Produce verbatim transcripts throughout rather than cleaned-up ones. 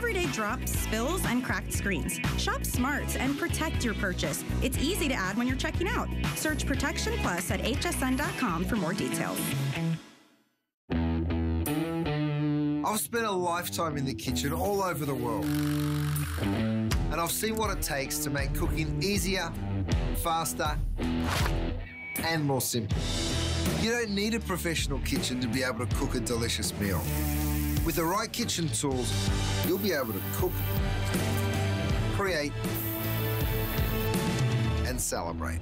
everyday drops, spills, and cracked screens. Shop smart and protect your purchase. It's easy to add when you're checking out. Search Protection Plus at H S N dot com for more details. I've spent a lifetime in the kitchen all over the world, and I've seen what it takes to make cooking easier, faster, and more simple. You don't need a professional kitchen to be able to cook a delicious meal. With the right kitchen tools, you'll be able to cook, create, and celebrate.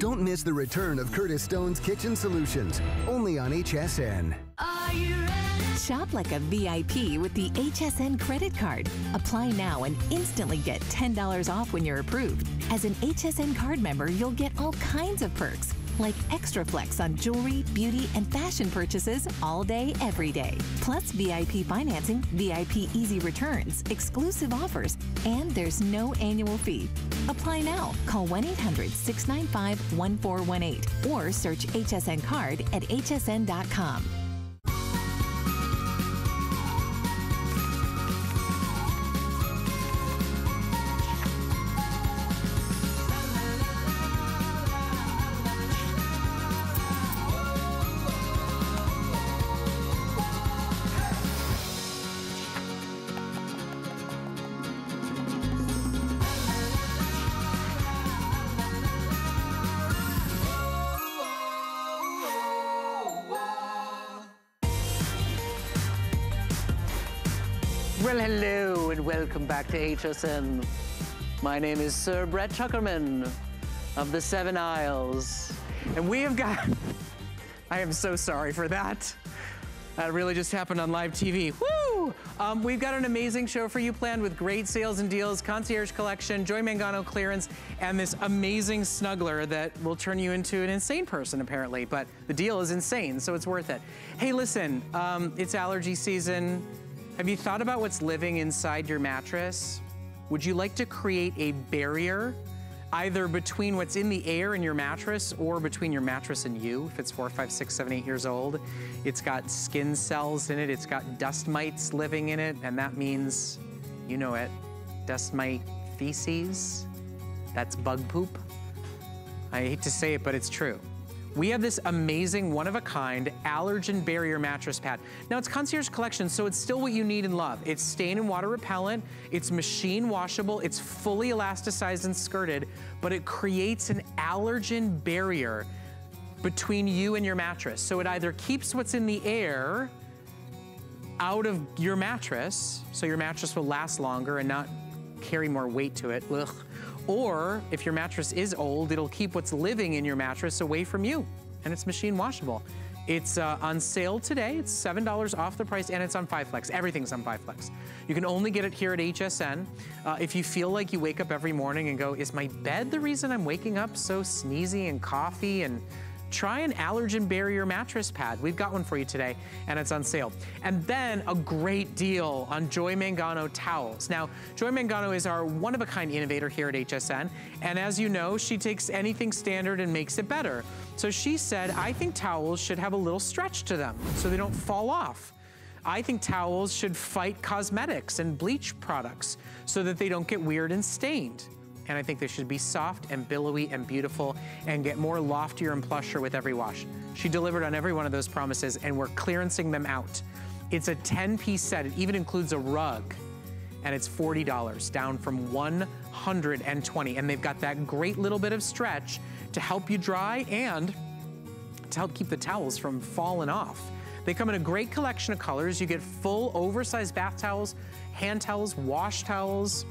Don't miss the return of Curtis Stone's Kitchen Solutions, only on H S N. Are you ready? Shop like a V I P with the H S N credit card. Apply now and instantly get ten dollars off when you're approved. As an H S N card member, you'll get all kinds of perks, like extra flex on jewelry, beauty, and fashion purchases all day, every day. Plus V I P financing, V I P easy returns, exclusive offers, and there's no annual fee. Apply now. Call one eight hundred, six nine five, one four one eight or search H S N card at H S N dot com. Well, hello and welcome back to H S N. My name is Sir Brett Chukerman of the Seven Isles. And we have got... I am so sorry for that. That really just happened on live T V. Woo! Um, we've got an amazing show for you planned with great sales and deals, Concierge Collection, Joy Mangano clearance, and this amazing snuggler that will turn you into an insane person, apparently. But the deal is insane, so it's worth it. Hey, listen, um, it's allergy season. Have you thought about what's living inside your mattress? Would you like to create a barrier either between what's in the air in your mattress or between your mattress and you? If it's four, five, six, seven, eight years old, it's got skin cells in it, it's got dust mites living in it, and that means, you know it, dust mite feces, that's bug poop. I hate to say it, but it's true. We have this amazing one-of-a-kind allergen barrier mattress pad. Now it's Concierge Collection, so it's still what you need and love. It's stain and water repellent, it's machine washable, it's fully elasticized and skirted, but it creates an allergen barrier between you and your mattress. So it either keeps what's in the air out of your mattress, so your mattress will last longer and not carry more weight to it, ugh. Or if your mattress is old, it'll keep what's living in your mattress away from you, and it's machine washable. It's uh, on sale today, it's seven dollars off the price, and it's on five flex. Everything's on five flex. You can only get it here at H S N. Uh, if you feel like you wake up every morning and go, is my bed the reason I'm waking up so sneezy and coughy? And try an allergen barrier mattress pad. We've got one for you today, and it's on sale. And then a great deal on Joy Mangano towels. Now, Joy Mangano is our one-of-a-kind innovator here at H S N, and as you know, she takes anything standard and makes it better. So she said, I think towels should have a little stretch to them so they don't fall off. I think towels should fight cosmetics and bleach products so that they don't get weird and stained. And I think they should be soft and billowy and beautiful and get more loftier and plusher with every wash. She delivered on every one of those promises, and we're clearancing them out. It's a ten-piece set. It even includes a rug, and it's forty dollars, down from one hundred twenty dollars. And they've got that great little bit of stretch to help you dry and to help keep the towels from falling off. They come in a great collection of colors. You get full oversized bath towels, hand towels, wash towels,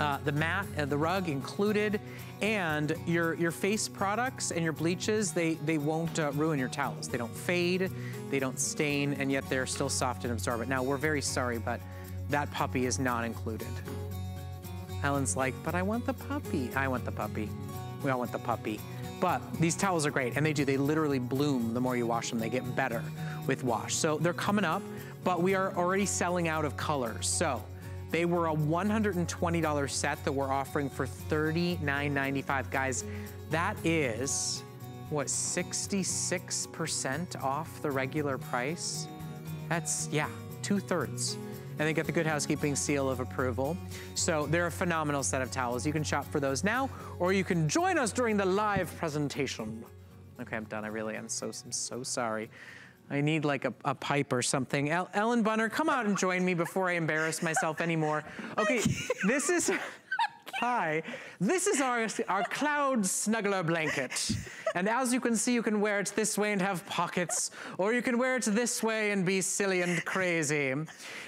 Uh, the mat and uh, the rug included, and your your face products and your bleaches, they they won't uh, ruin your towels. They don't fade, they don't stain, and yet they're still soft and absorbent. Now, we're very sorry, but that puppy is not included. Ellen's like, but I want the puppy. I want the puppy. We all want the puppy. But these towels are great, and they do. They literally bloom the more you wash them. They get better with wash. So they're coming up, but we are already selling out of colors. So they were a one hundred twenty dollar set that we're offering for thirty-nine ninety-five. Guys, that is, what, sixty-six percent off the regular price? That's, yeah, two thirds. and they get the Good Housekeeping seal of approval. So they're a phenomenal set of towels. You can shop for those now, or you can join us during the live presentation. Okay, I'm done. I really am so, I'm so sorry. I need like a, a pipe or something. El- Ellen Bunner, come out and join me before I embarrass myself anymore. Okay, this is... Hi, this is our, our cloud snuggler blanket. And as you can see, you can wear it this way and have pockets, or you can wear it this way and be silly and crazy.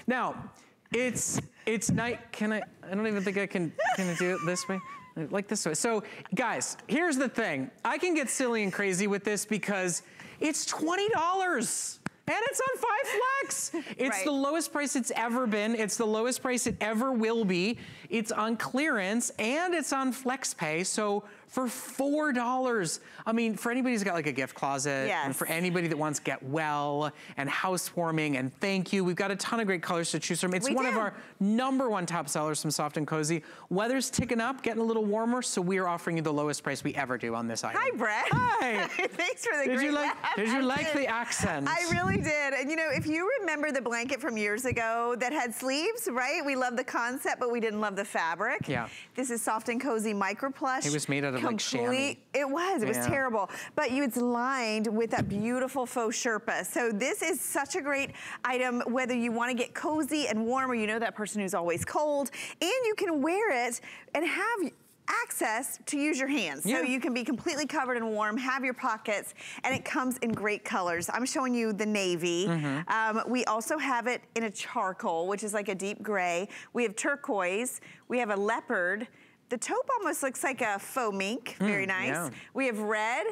Now, it's, it's night, can I, I don't even think I can, can I do it this way? Like this way. So guys, here's the thing. I can get silly and crazy with this because it's twenty dollars. And it's on five flex. It's right. The lowest price it's ever been. It's the lowest price it ever will be. It's on clearance and it's on flex pay. So for four dollars, I mean, for anybody who's got like a gift closet, yes. And for anybody that wants get well and housewarming and thank you, we've got a ton of great colors to choose from. It's we one do. of our number one top sellers from Soft and Cozy. Weather's ticking up, getting a little warmer, so we are offering you the lowest price we ever do on this item. Hi, Brett. Hi. Thanks for the did great you like, laugh. Did you I like did. the accent? I really did. And you know, if you remember the blanket from years ago that had sleeves, right? We loved the concept, but we didn't love the fabric. Yeah. This is Soft and Cozy Micro Plush. It was made out of Complete, like it was, it yeah. was terrible. But you, it's lined with that beautiful faux Sherpa. So this is such a great item, whether you want to get cozy and warm, or you know that person who's always cold, and you can wear it and have access to use your hands. Yeah. So you can be completely covered and warm, have your pockets, and it comes in great colors. I'm showing you the navy. Mm-hmm. Um, we also have it in a charcoal, which is like a deep gray. We have turquoise, we have a leopard. The taupe almost looks like a faux mink, very mm, nice. Yeah. We have red,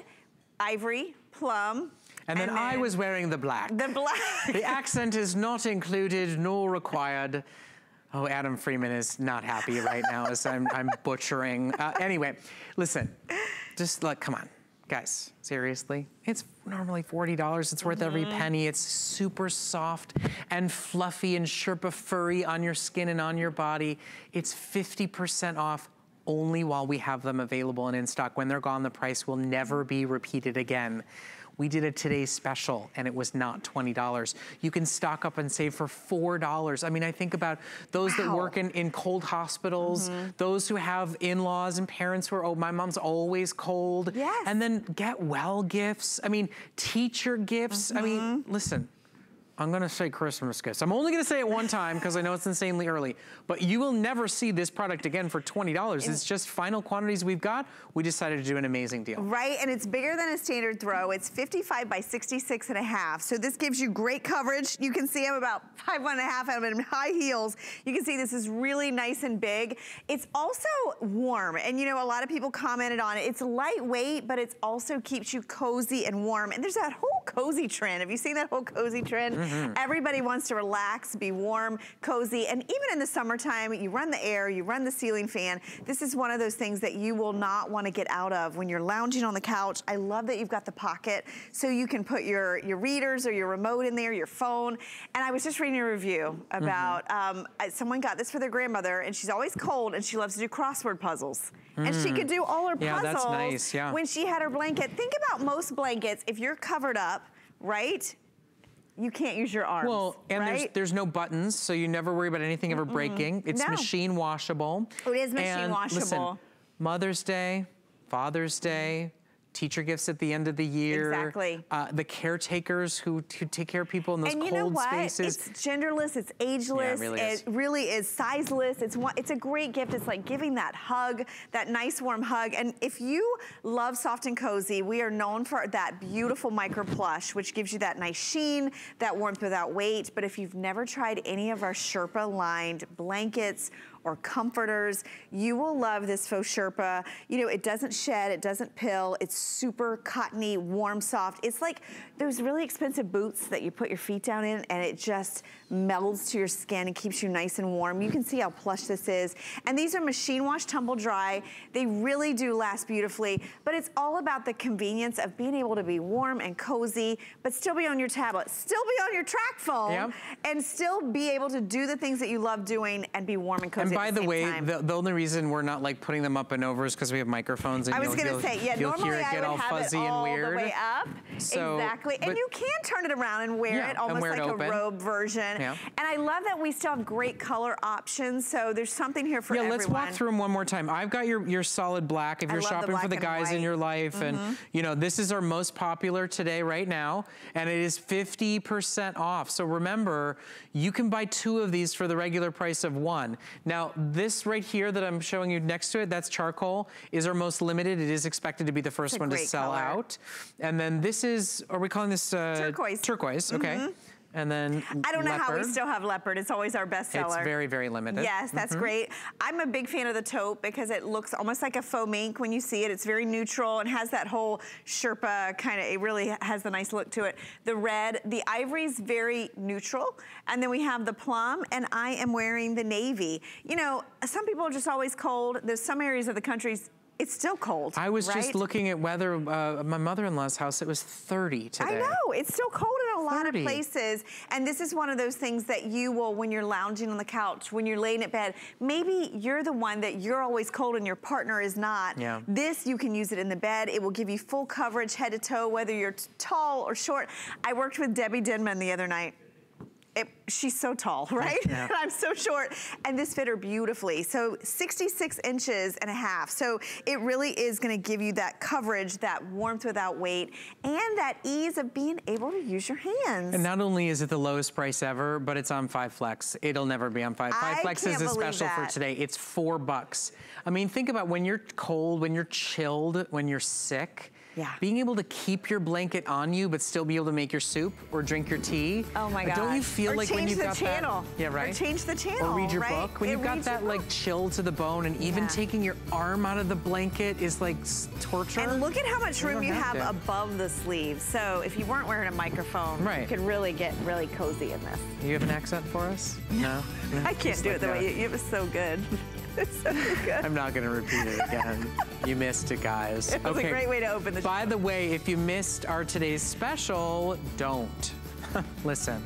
ivory, plum. And then, and then I was wearing the black. The black. The accent is not included nor required. Oh, Adam Freeman is not happy right now as I'm, I'm butchering. Uh, anyway, listen, just like, come on. Guys, seriously, it's normally forty dollars. It's worth mm-hmm. every penny. It's super soft and fluffy and Sherpa furry on your skin and on your body. It's fifty percent off. Only while we have them available and in stock. When they're gone, the price will never be repeated again. We did a today's special and it was not twenty dollars. You can stock up and save for four dollars. I mean, I think about those wow. that work in, in cold hospitals, mm-hmm. those who have in-laws and parents who are, oh, my mom's always cold. Yes. And then get well gifts. I mean, teacher gifts. Mm-hmm. I mean, listen. I'm gonna say Christmas gifts. I'm only gonna say it one time because I know it's insanely early, but you will never see this product again for twenty dollars. It's just final quantities we've got. We decided to do an amazing deal. Right, and it's bigger than a standard throw. It's fifty-five by sixty-six and a half. So this gives you great coverage. You can see I'm about five one and a half, I'm in high heels. You can see this is really nice and big. It's also warm, and you know, a lot of people commented on it. It's lightweight, but it also keeps you cozy and warm. And there's that whole cozy trend. Have you seen that whole cozy trend? Mm-hmm. Everybody wants to relax, be warm, cozy, and even in the summertime, you run the air, you run the ceiling fan. This is one of those things that you will not want to get out of when you're lounging on the couch. I love that you've got the pocket, so you can put your, your readers or your remote in there, your phone. And I was just reading a review about mm-hmm. um, someone got this for their grandmother, and she's always cold, and she loves to do crossword puzzles. Mm. And she could do all her yeah, puzzles that's nice. yeah. when she had her blanket. Think about most blankets, if you're covered up, right? You can't use your arms, Well, and right? there's, there's no buttons, so you never worry about anything ever breaking. Mm-hmm. It's no. machine washable. It is machine and washable. Listen, Mother's Day, Father's Day, teacher gifts at the end of the year. Exactly. Uh, the caretakers who, who take care of people in those and you cold know what? spaces. It's genderless, it's ageless, yeah, it, really, it is. really is sizeless. It's one, it's a great gift. It's like giving that hug, that nice warm hug. And if you love Soft and Cozy, we are known for that beautiful micro plush, which gives you that nice sheen, that warmth without weight. But if you've never tried any of our Sherpa lined blankets or comforters, you will love this faux Sherpa. You know, it doesn't shed, it doesn't pill, it's super cottony, warm, soft. It's like those really expensive boots that you put your feet down in and it just melds to your skin and keeps you nice and warm. You can see how plush this is. And these are machine wash, tumble dry. They really do last beautifully, but it's all about the convenience of being able to be warm and cozy, but still be on your tablet, still be on your TracFone, yep. and still be able to do the things that you love doing and be warm and cozy. And by the, the way, the, the only reason we're not like putting them up and over is because we have microphones. And I was going to say, yeah, normally I would all have fuzzy it all and weird. the way up. So, exactly, and you can turn it around and wear yeah, it almost wear like it a robe version. Yeah. And I love that we still have great color options. So there's something here for yeah, everyone. Yeah, let's walk through them one more time. I've got your your solid black. If you're shopping the for the guys white. in your life, mm-hmm. and you know this is our most popular today right now, and it is fifty percent off. So remember, you can buy two of these for the regular price of one. Now this right here that I'm showing you next to it, that's charcoal, is our most limited. It is expected to be the first one to sell color. out. And then this is, are we calling this uh, turquoise? Turquoise, okay. Mm-hmm. And then I don't know leopard. how we still have leopard. It's always our best seller. It's very, very limited. Yes, that's mm-hmm. great. I'm a big fan of the taupe because it looks almost like a faux mink when you see it. It's very neutral and has that whole Sherpa kind of, it really has the nice look to it. The red, the ivory is very neutral. And then we have the plum, and I am wearing the navy. You know, some people are just always cold. There's some areas of the country's It's still cold, I was right? just looking at weather, uh, my mother-in-law's house, it was thirty today. I know, it's still cold in a lot of places. And this is one of those things that you will, when you're lounging on the couch, when you're laying in bed, maybe you're the one that you're always cold and your partner is not. Yeah. This, you can use it in the bed. It will give you full coverage head to toe, whether you're tall or short. I worked with Debbie Denman the other night. It, she's so tall, right? Yeah. And I'm so short. And this fit her beautifully. So sixty-six inches and a half. So it really is gonna give you that coverage, that warmth without weight, and that ease of being able to use your hands. And not only is it the lowest price ever, but it's on Five Flex. It'll never be on Five. Five I Flex is a special that. for today. It's four bucks. I mean, think about when you're cold, when you're chilled, when you're sick. Yeah. Being able to keep your blanket on you, but still be able to make your soup or drink your tea. Oh my god! Don't you feel or like when you've got channel. that? Yeah, right. Or change the channel. Or read your right? book. When it you've got that like chill to the bone, and even yeah. taking your arm out of the blanket is like torture. And look at how much room you have, have above the sleeve. So if you weren't wearing a microphone, right. you could really get really cozy in this. You have an accent for us? No. no. I can't Just do it the way you, it was so good. It's so good. I'm not gonna repeat it again. You missed it, guys. It was okay. a great way to open the By show. the way, if you missed our today's special, don't. Listen,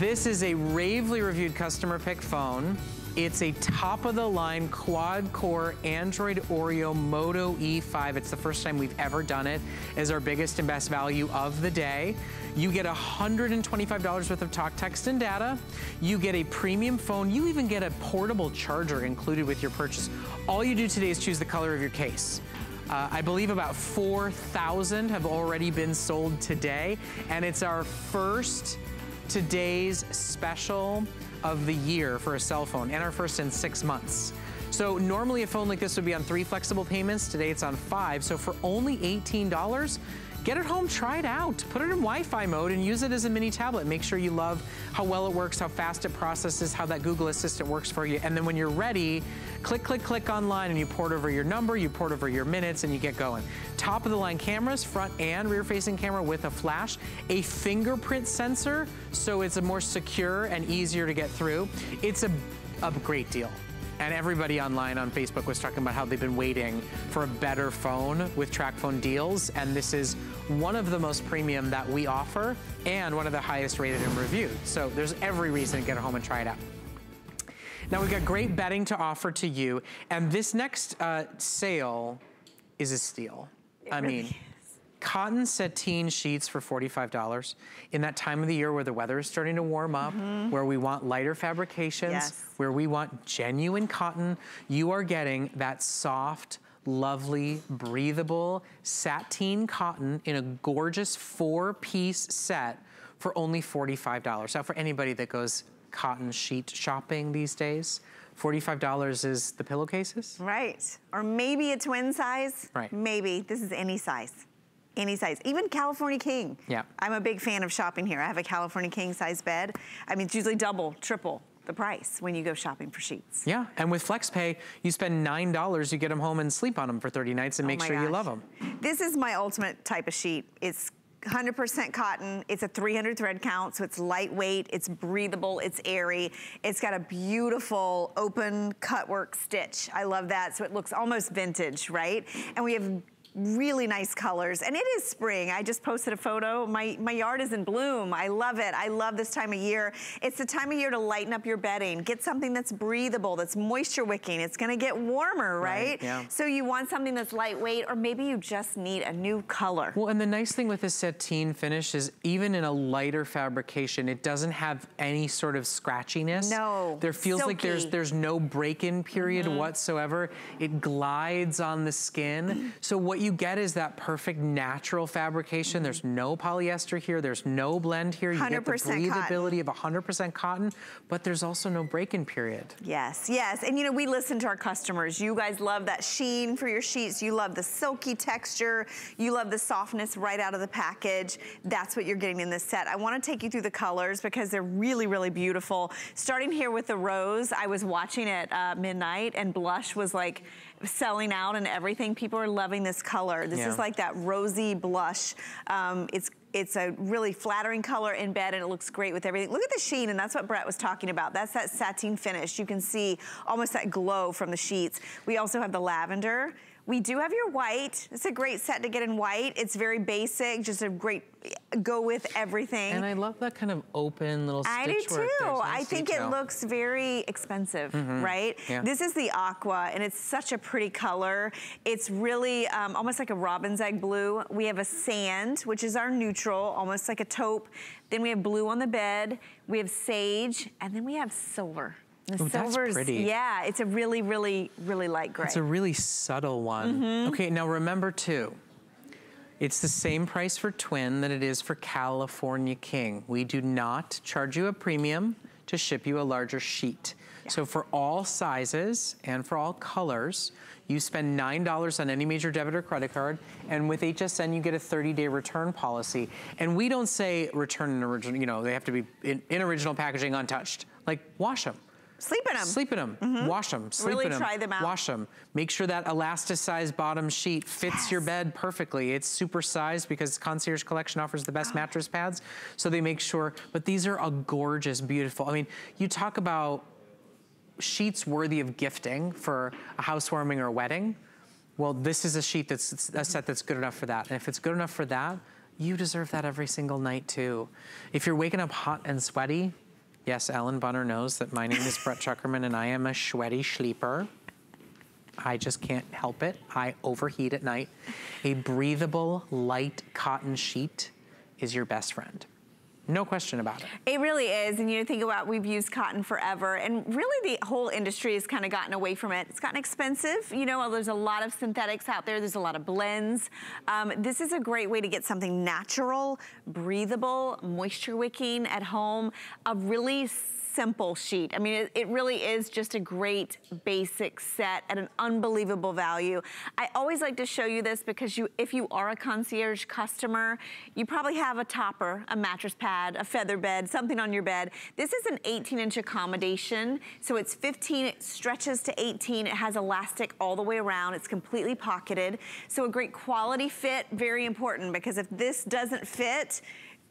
this is a ravely reviewed customer pick phone. It's a top-of-the-line quad-core Android Oreo Moto E five. It's the first time we've ever done it as our biggest and best value of the day. You get one hundred twenty-five dollars worth of talk, text, and data. You get a premium phone. You even get a portable charger included with your purchase. All you do today is choose the color of your case. Uh, I believe about four thousand have already been sold today, and it's our first today's special of the year for a cell phone, and our first in six months. So normally a phone like this would be on three flexible payments. Today it's on five. So for only eighteen dollars, get it home, try it out. Put it in Wi-Fi mode and use it as a mini tablet. Make sure you love how well it works, how fast it processes, how that Google Assistant works for you. And then when you're ready, click, click, click online, and you port over your number, you port over your minutes, and you get going. Top of the line cameras, front and rear facing camera with a flash, a fingerprint sensor, so it's a more secure and easier to get through. It's a, a great deal. And everybody online on Facebook was talking about how they've been waiting for a better phone with TracFone deals. And this is one of the most premium that we offer and one of the highest rated and reviewed. So there's every reason to get home and try it out. Now we've got great bedding to offer to you. And this next uh, sale is a steal. It I really mean. Is. Cotton sateen sheets for forty-five dollars. In that time of the year where the weather is starting to warm up, mm-hmm. where we want lighter fabrications, yes. where we want genuine cotton, you are getting that soft, lovely, breathable sateen cotton in a gorgeous four-piece set for only forty-five dollars. Now, for anybody that goes cotton sheet shopping these days, forty-five dollars is the pillowcases. Right, or maybe a twin size. Right. Maybe, this is any size. Any size, even California King. Yeah. I'm a big fan of shopping here. I have a California King size bed. I mean, it's usually double, triple the price when you go shopping for sheets. Yeah, and with FlexPay, you spend nine dollars, you get them home and sleep on them for thirty nights and make oh sure gosh. you love them. This is my ultimate type of sheet. It's one hundred percent cotton, it's a three hundred thread count, so it's lightweight, it's breathable, it's airy. It's got a beautiful open cutwork stitch. I love that, so it looks almost vintage, right? And we have really nice colors. And it is spring. I just posted a photo. My, my yard is in bloom. I love it. I love this time of year. It's the time of year to lighten up your bedding. Get something that's breathable, that's moisture wicking. It's going to get warmer, right? right yeah. So you want something that's lightweight, or maybe you just need a new color. Well, and the nice thing with this sateen finish is even in a lighter fabrication, it doesn't have any sort of scratchiness. No. There feels Silky. like there's there's no break-in period mm-hmm. whatsoever. It glides on the skin. So what you get is that perfect natural fabrication. Mm-hmm. There's no polyester here. There's no blend here. You get the breathability cotton. of one hundred percent cotton, but there's also no break-in period. Yes, yes. And you know, we listen to our customers. You guys love that sheen for your sheets. You love the silky texture. You love the softness right out of the package. That's what you're getting in this set. I want to take you through the colors because they're really, really beautiful. Starting here with the rose. I was watching it uh, midnight, and blush was like selling out and everything. People are loving this color. This yeah. is like that rosy blush. Um, it's It's a really flattering color in bed, and it looks great with everything. Look at the sheen, and that's what Brett was talking about. That's that sateen finish. You can see almost that glow from the sheets. We also have the lavender. We do have your white. It's a great set to get in white. It's very basic, just a great go with everything. And I love that kind of open little stitch I do too. Nice I think detail. It looks very expensive, mm-hmm. right? Yeah. This is the aqua, and it's such a pretty color. It's really um, almost like a robin's egg blue. We have a sand, which is our neutral, almost like a taupe. Then we have blue on the bed. We have sage, and then we have silver. The Ooh, silver's, that's pretty. Yeah, it's a really, really, really light gray. It's a really subtle one. Mm-hmm. Okay, now remember too, it's the same price for Twin that it is for California King. We do not charge you a premium to ship you a larger sheet. Yeah. So for all sizes and for all colors, you spend nine dollars on any major debit or credit card, and with H S N, you get a thirty day return policy. And we don't say return in original, you know, they have to be in, in original packaging untouched. Like, wash them. Sleep in them. Sleep in them. Mm-hmm. Wash them. Sleep really in them. Really try them out. Wash them. Make sure that elasticized bottom sheet fits yes. your bed perfectly. It's supersized because Concierge Collection offers the best oh. mattress pads. So they make sure, but these are a gorgeous, beautiful, I mean, you talk about sheets worthy of gifting for a housewarming or a wedding. Well, this is a sheet that's a set that's good enough for that. And if it's good enough for that, you deserve that every single night too. If you're waking up hot and sweaty, yes, Ellen Bunner knows that my name is Brett Chukerman and I am a sweaty sleeper. I just can't help it. I overheat at night. A breathable, light cotton sheet is your best friend. No question about it. It really is, and you think about, we've used cotton forever, and really the whole industry has kind of gotten away from it. It's gotten expensive, you know, there's a lot of synthetics out there, there's a lot of blends. Um, this is a great way to get something natural, breathable, moisture wicking at home, a really simple sheet. I mean, it, it really is just a great basic set at an unbelievable value. I always like to show you this because you, if you are a Concierge customer, you probably have a topper, a mattress pad, a feather bed, something on your bed. This is an eighteen inch accommodation. So it's fifteen, it stretches to eighteen. It has elastic all the way around. It's completely pocketed. So a great quality fit, very important, because if this doesn't fit,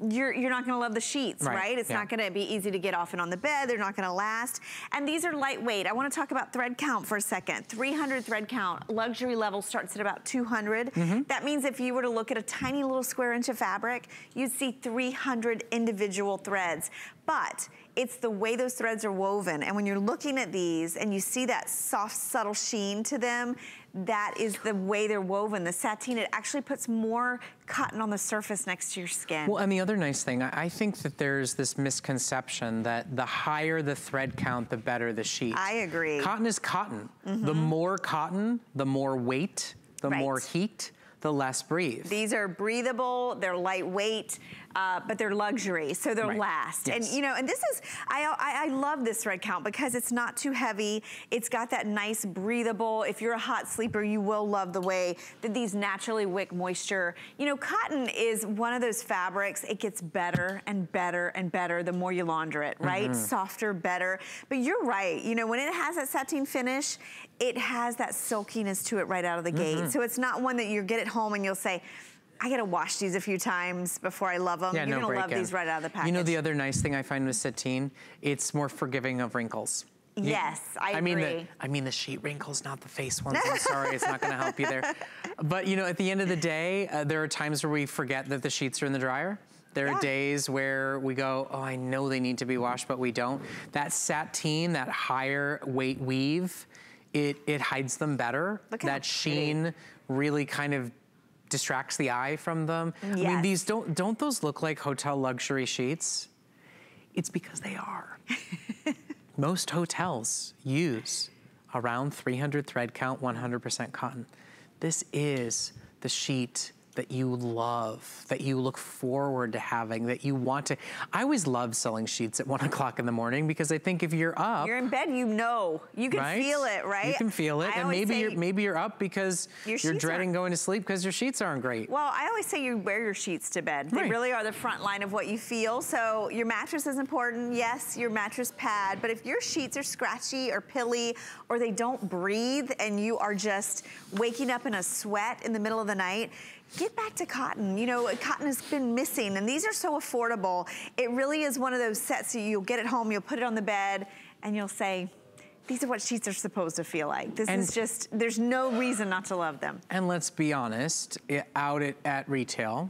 You're, you're not gonna love the sheets, right? right? It's yeah. not gonna be easy to get off and on the bed. They're not gonna last. And these are lightweight. I wanna talk about thread count for a second. three hundred thread count. Luxury level starts at about two hundred. Mm-hmm. That means if you were to look at a tiny little square inch of fabric, you'd see three hundred individual threads. But it's the way those threads are woven. And when you're looking at these and you see that soft, subtle sheen to them, that is the way they're woven. The sateen, it actually puts more cotton on the surface next to your skin. Well, and the other nice thing, I think that there's this misconception that the higher the thread count, the better the sheet. I agree. Cotton is cotton. Mm-hmm. The more cotton, the more weight, the right. more heat, the less breathe. These are breathable, they're lightweight, uh, but they're luxury, so they'll right. last. Yes. And you know, and this is, I, I, I love this thread count because it's not too heavy. It's got that nice breathable, if you're a hot sleeper, you will love the way that these naturally wick moisture. You know, cotton is one of those fabrics, it gets better and better and better the more you launder it, right? Mm-hmm. Softer, better. But you're right, you know, when it has that sateen finish, it has that silkiness to it right out of the mm-hmm. gate. So it's not one that you get at home and you'll say, I gotta wash these a few times before I love them. Yeah, You're no gonna love in. these right out of the package. You know the other nice thing I find with sateen? It's more forgiving of wrinkles. Yes, I, I mean agree. The, I mean the sheet wrinkles, not the face ones. I'm sorry, it's not gonna help you there. But you know, at the end of the day, uh, there are times where we forget that the sheets are in the dryer. There are yeah. days where we go, oh, I know they need to be washed, but we don't. That sateen, that higher weight weave, it, it hides them better. Look that sheen pretty. Really kind of distracts the eye from them. Yes. I mean, these don't, don't those look like hotel luxury sheets? It's because they are. Most hotels use around three hundred thread count, one hundred percent cotton. This is the sheet that you love, that you look forward to having, that you want to. I always love selling sheets at one o'clock in the morning because I think if you're up. You're in bed, you know. You can right? feel it, right? You can feel it. I and maybe you're, maybe you're up because your you're dreading going to sleep because your sheets aren't great. Well, I always say you wear your sheets to bed. They right. really are the front line of what you feel. So your mattress is important. Yes, your mattress pad. But if your sheets are scratchy or pilly or they don't breathe and you are just waking up in a sweat in the middle of the night, get back to cotton. You know, cotton has been missing and these are so affordable. It really is one of those sets that you'll get it home, you'll put it on the bed and you'll say, these are what sheets are supposed to feel like. This and is just, there's no reason not to love them. And let's be honest, out at, at retail,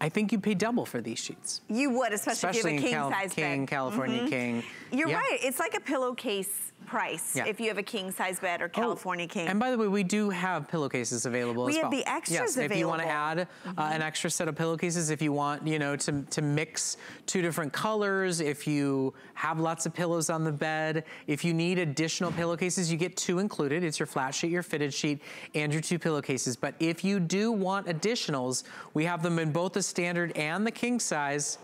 I think you pay double for these sheets. You would, especially, especially if you have a king size bed. King, California mm-hmm. king. You're yeah. right, it's like a pillowcase price yeah. if you have a king size bed or California oh, king. And by the way, we do have pillowcases available we as well. We have the extras yes, available. If you want to add mm-hmm. uh, an extra set of pillowcases, if you want, you know, to, to mix two different colors, if you have lots of pillows on the bed, if you need additional pillowcases, you get two included. It's your flat sheet, your fitted sheet, and your two pillowcases. But if you do want additionals, we have them in both the standard and the king size,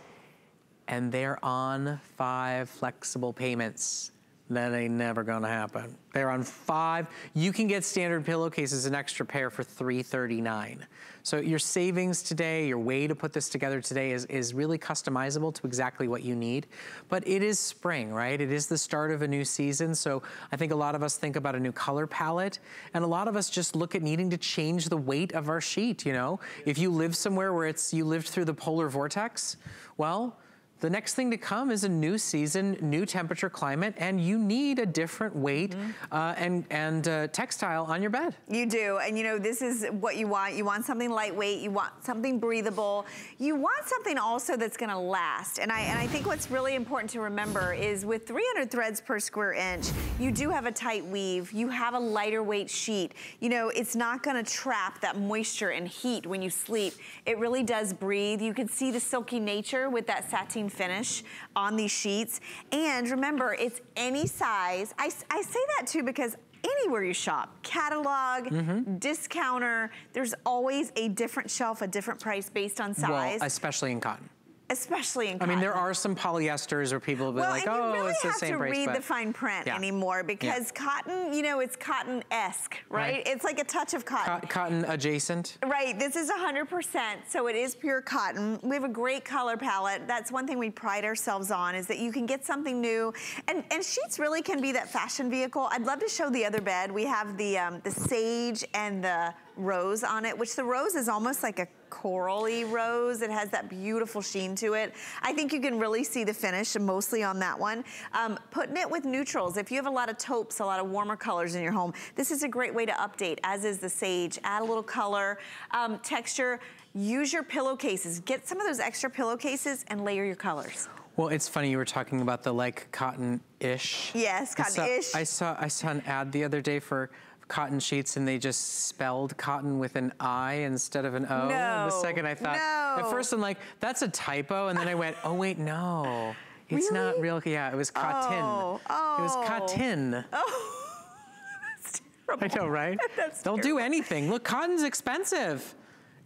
and they're on five flexible payments. That ain't never gonna happen. They're on five. You can get standard pillowcases, an extra pair for three thirty-nine. So your savings today, your way to put this together today is, is really customizable to exactly what you need. But it is spring, right? It is the start of a new season. So I think a lot of us think about a new color palette. And a lot of us just look at needing to change the weight of our sheet, you know? If you live somewhere where it's, you lived through the polar vortex, well, the next thing to come is a new season, new temperature, climate, and you need a different weight mm-hmm. uh, and, and uh, textile on your bed. You do, and you know, this is what you want. You want something lightweight, you want something breathable. You want something also that's gonna last. And I, and I think what's really important to remember is with three hundred threads per square inch, you do have a tight weave, you have a lighter weight sheet. You know, it's not gonna trap that moisture and heat when you sleep. It really does breathe. You can see the silky nature with that sateen finish on these sheets. And remember, it's any size. I, I say that too because anywhere you shop, catalog, mm-hmm. discounter, there's always a different shelf, a different price based on size. Well, especially in cotton. Especially in cotton. I mean, there are some polyesters where people have been well, like, oh, really it's the same price. Well, you really have to read the fine print yeah. anymore because yeah. cotton, you know, it's cotton-esque, right? right? It's like a touch of cotton. Co cotton adjacent. Right, this is one hundred percent, so it is pure cotton. We have a great color palette. That's one thing we pride ourselves on is that you can get something new. And, and sheets really can be that fashion vehicle. I'd love to show the other bed. We have the, um, the sage and the rose on it, which the rose is almost like a corally rose. It has that beautiful sheen to it. I think you can really see the finish mostly on that one. Um, putting it with neutrals. If you have a lot of taupes, a lot of warmer colors in your home, this is a great way to update, as is the sage. Add a little color, um, texture. Use your pillowcases. Get some of those extra pillowcases and layer your colors. Well, it's funny you were talking about the like cotton-ish. Yes, cotton-ish. I saw, I saw, I saw an ad the other day for cotton sheets and they just spelled cotton with an I instead of an O. No, the second I thought, no. At first I'm like, that's a typo. And then I went, oh wait, no, it's really? Not real. Yeah, it was cotton. Oh, oh. It was cotton. Oh, that's terrible. I know, right? That's They'll terrible. Do anything. Look, cotton's expensive.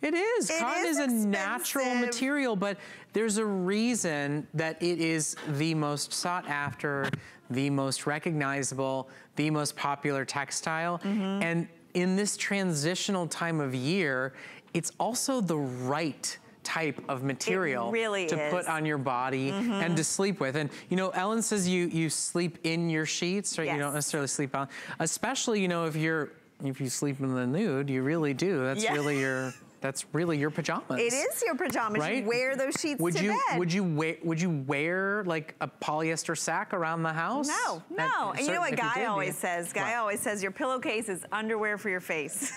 It is. It cotton is, is a natural material, but there's a reason that it is the most sought after, the most recognizable, the most popular textile. Mm-hmm. And in this transitional time of year, it's also the right type of material really to is. Put on your body mm-hmm. and to sleep with. And you know, Ellen says you, you sleep in your sheets, right? Yes. You don't necessarily sleep on, especially, you know, if you're, if you sleep in the nude, you really do. That's yeah. really your that's really your pajamas. It is your pajamas. Right? You wear those sheets would to you, bed. Would you wear, would you wear like a polyester sack around the house? No, no. At, and certain, you know what Guy did, always says? Guy what? always says your pillowcase is underwear for your face.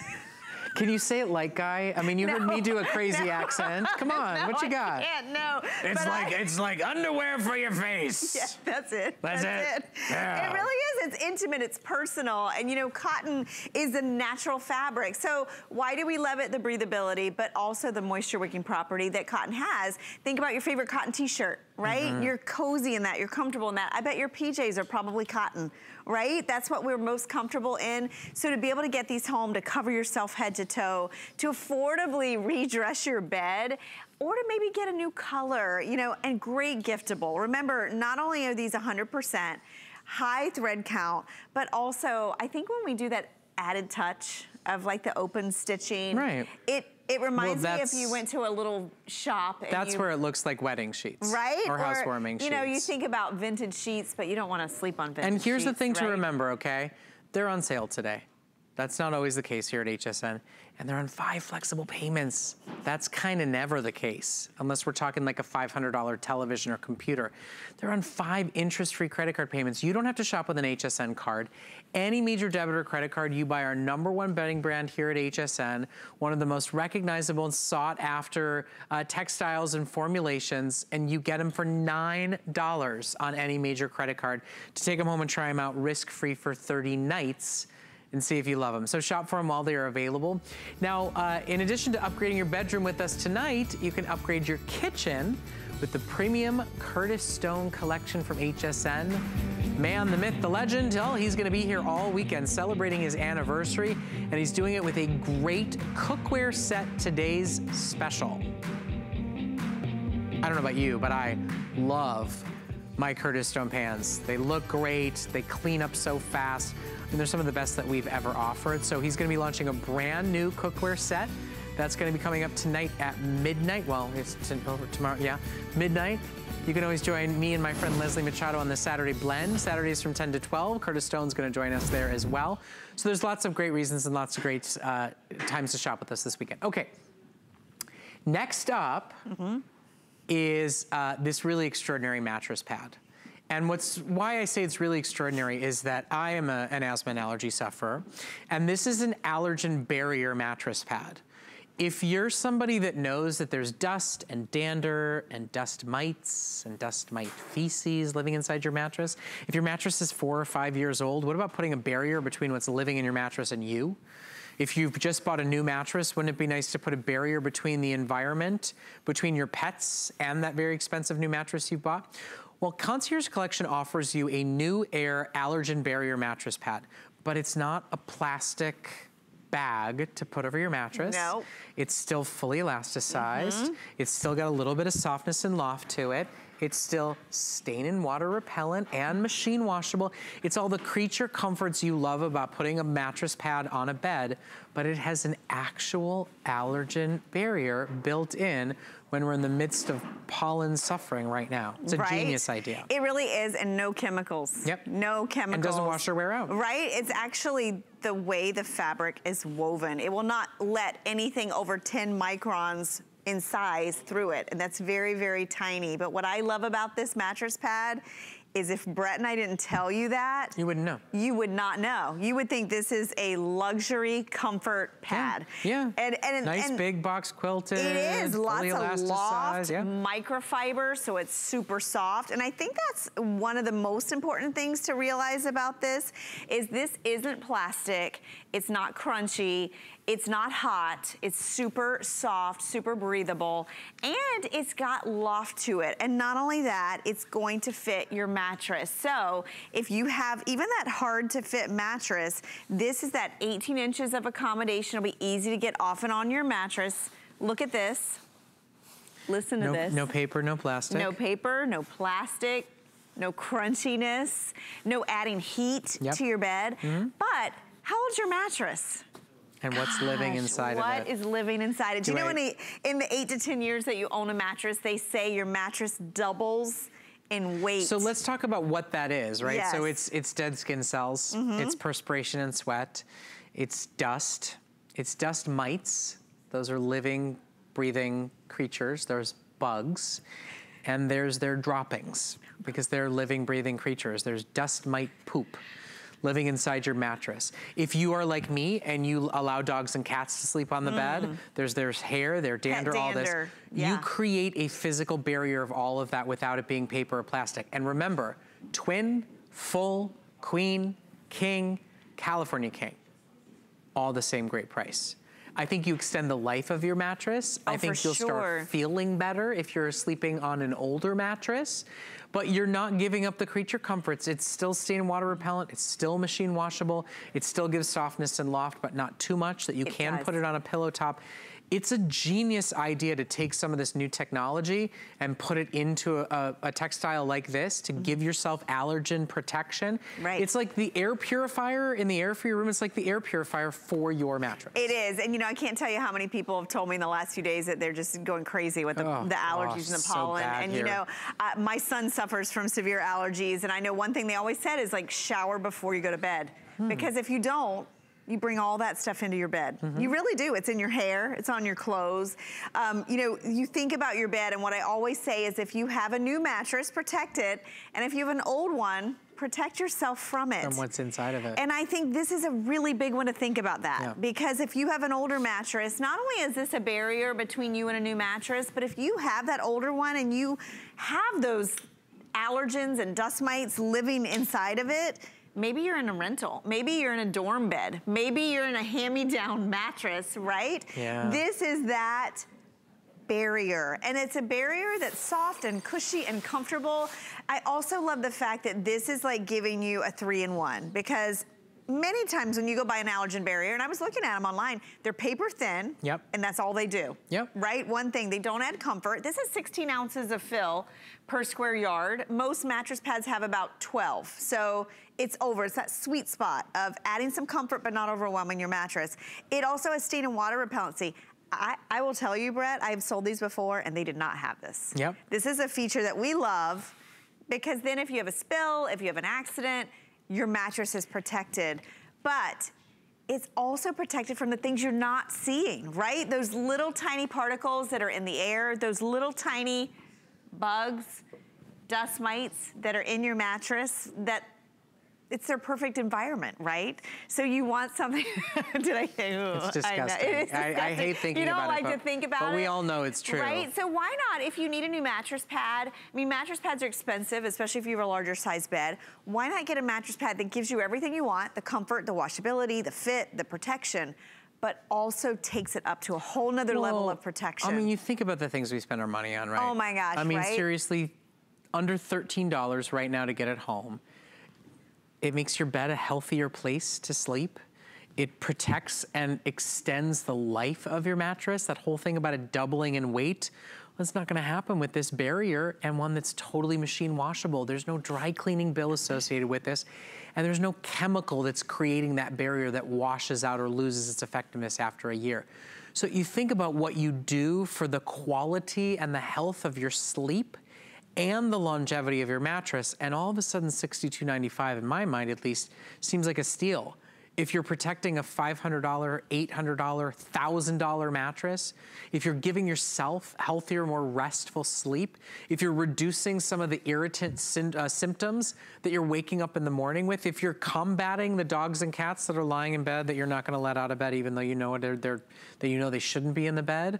Can you say it like Guy? I mean, you no, heard me do a crazy no. accent. Come on, no, what you got? I can't, no. It's but like I, it's like underwear for your face. Yeah, that's it. That's, that's it. it. Yeah. It really is. It's intimate. It's personal. And you know, cotton is a natural fabric. So why do we love it? The breathability, but also the moisture-wicking property that cotton has. Think about your favorite cotton T-shirt, right? Mm-hmm. You're cozy in that. You're comfortable in that. I bet your P Js are probably cotton, right? That's what we're most comfortable in. So to be able to get these home, to cover yourself head to toe, to affordably redress your bed, or to maybe get a new color, you know, and great giftable. Remember, not only are these one hundred percent high thread count, but also I think when we do that added touch of like the open stitching, right. it It reminds well, me if you went to a little shop. And that's you, where it looks like wedding sheets. Right? Or, or housewarming sheets. You know, you think about vintage sheets, but you don't want to sleep on vintage sheets. And here's sheets, the thing right? to remember, okay? They're on sale today. That's not always the case here at H S N. And they're on five flexible payments. That's kind of never the case, unless we're talking like a five hundred dollar television or computer. They're on five interest-free credit card payments. You don't have to shop with an H S N card. Any major debit or credit card you buy, our number one bedding brand here at H S N, one of the most recognizable and sought-after uh, textiles and formulations, and you get them for nine dollars on any major credit card to take them home and try them out risk-free for thirty nights. And see if you love them. So shop for them while they are available. Now, uh, in addition to upgrading your bedroom with us tonight, you can upgrade your kitchen with the premium Curtis Stone collection from H S N. Man, the myth, the legend, oh, he's gonna be here all weekend celebrating his anniversary, and he's doing it with a great cookware set, today's special. I don't know about you, but I love my Curtis Stone pans. They look great, they clean up so fast, and they're some of the best that we've ever offered. So he's gonna be launching a brand new cookware set. That's gonna be coming up tonight at midnight. Well, it's over tomorrow, yeah, midnight. You can always join me and my friend Leslie Machado on the Saturday Blend. Saturdays from ten to twelve. Curtis Stone's gonna join us there as well. So there's lots of great reasons and lots of great uh, times to shop with us this weekend. Okay, next up, mm-hmm. is uh, this really extraordinary mattress pad. And what's why I say it's really extraordinary is that I am a, an asthma and allergy sufferer, and this is an allergen barrier mattress pad. If you're somebody that knows that there's dust and dander and dust mites and dust mite feces living inside your mattress, if your mattress is four or five years old, what about putting a barrier between what's living in your mattress and you? If you've just bought a new mattress, wouldn't it be nice to put a barrier between the environment, between your pets and that very expensive new mattress you bought? Well, Concierge Collection offers you a new air allergen barrier mattress pad, but it's not a plastic bag to put over your mattress. No. It's still fully elasticized. Mm-hmm. It's still got a little bit of softness and loft to it. It's still stain and water repellent and machine washable. It's all the creature comforts you love about putting a mattress pad on a bed, but it has an actual allergen barrier built in when we're in the midst of pollen suffering right now. It's a right? genius idea. It really is, and no chemicals. Yep. No chemicals. And doesn't wash or wear out. Right? It's actually the way the fabric is woven. It will not let anything over ten microns in size through it, and that's very, very tiny. But what I love about this mattress pad is if Brett and I didn't tell you that, you wouldn't know. You would not know. You would think this is a luxury comfort pad. Yeah, yeah. And, and, nice and big box quilted. It is, lots of loft, yeah. microfiber, so it's super soft. And I think that's one of the most important things to realize about this, is this isn't plastic, it's not crunchy, it's not hot, it's super soft, super breathable, and it's got loft to it. And not only that, it's going to fit your mattress. So if you have even that hard to fit mattress, this is that eighteen inches of accommodation. It'll be easy to get off and on your mattress. Look at this. Listen to no, this. No paper, no plastic. No paper, no plastic, no crunchiness, no adding heat yep. to your bed. Mm-hmm. But how old's your mattress? And what's Gosh, living inside what of it? What is living inside it? Do, Do you know I, in, the, in the eight to ten years that you own a mattress, they say your mattress doubles in weight. So let's talk about what that is, right? Yes. So it's it's dead skin cells, mm-hmm. it's perspiration and sweat, it's dust, it's dust mites. Those are living, breathing creatures. There's bugs, and there's their droppings, because they're living, breathing creatures. There's dust mite poop living inside your mattress. If you are like me and you allow dogs and cats to sleep on the mm. bed, there's there's hair, their dander, dander, all this. Yeah. You create a physical barrier of all of that without it being paper or plastic. And remember, twin, full, queen, king, California king, all the same great price. I think you extend the life of your mattress. Oh, I think you'll sure. start feeling better if you're sleeping on an older mattress, but you're not giving up the creature comforts. It's still stain water repellent, it's still machine washable, it still gives softness and loft, but not too much that you it can does. put it on a pillow top. It's a genius idea to take some of this new technology and put it into a, a textile like this to mm-hmm. give yourself allergen protection. Right. It's like the air purifier in the air for your room. It's like the air purifier for your mattress. It is. And you know, I can't tell you how many people have told me in the last few days that they're just going crazy with the, oh, the allergies oh, and the pollen. So and here. you know, uh, my son suffers from severe allergies. And I know one thing they always said is like shower before you go to bed. Hmm. Because if you don't, you bring all that stuff into your bed. Mm-hmm. You really do. It's in your hair. It's on your clothes. Um, you know, you think about your bed, and what I always say is if you have a new mattress, protect it. And if you have an old one, protect yourself from it. From what's inside of it. And I think this is a really big one to think about that. Yeah. Because if you have an older mattress, not only is this a barrier between you and a new mattress, but if you have that older one and you have those allergens and dust mites living inside of it, maybe you're in a rental. Maybe you're in a dorm bed. Maybe you're in a hand-me-down mattress, right? Yeah. This is that barrier. And it's a barrier that's soft and cushy and comfortable. I also love the fact that this is like giving you a three in one, because many times when you go buy an allergen barrier, and I was looking at them online, they're paper thin, yep. and that's all they do. Yep. Right? One thing, they don't add comfort. This is sixteen ounces of fill per square yard. Most mattress pads have about twelve. So it's over, it's that sweet spot of adding some comfort but not overwhelming your mattress. It also has stain and water repellency. I, I will tell you, Brett, I have sold these before and they did not have this. Yep. This is a feature that we love, because then if you have a spill, if you have an accident, your mattress is protected, but it's also protected from the things you're not seeing, right? Those little tiny particles that are in the air, those little tiny bugs, dust mites that are in your mattress, that it's their perfect environment, right? So you want something, did I say, ooh, it's disgusting. I, know. It is disgusting. I, I hate thinking about it. You don't like it, but, to think about but it. But we all know it's true. Right, so why not, if you need a new mattress pad, I mean, mattress pads are expensive, especially if you have a larger size bed. Why not get a mattress pad that gives you everything you want, the comfort, the washability, the fit, the protection, but also takes it up to a whole nother well, level of protection. I mean, you think about the things we spend our money on, right? Oh my gosh, I mean, right? seriously, under thirteen dollars right now to get it home. It makes your bed a healthier place to sleep. It protects and extends the life of your mattress. That whole thing about it doubling in weight, that's not gonna happen with this barrier, and one that's totally machine washable. There's no dry cleaning bill associated with this, and there's no chemical that's creating that barrier that washes out or loses its effectiveness after a year. So you think about what you do for the quality and the health of your sleep and the longevity of your mattress, and all of a sudden sixty-two ninety-five, in my mind at least, seems like a steal. If you're protecting a five hundred dollar, eight hundred dollar, one thousand dollar mattress, if you're giving yourself healthier, more restful sleep, if you're reducing some of the irritant uh, symptoms that you're waking up in the morning with, if you're combating the dogs and cats that are lying in bed that you're not gonna let out of bed even though you know they're, they're, that you know they shouldn't be in the bed,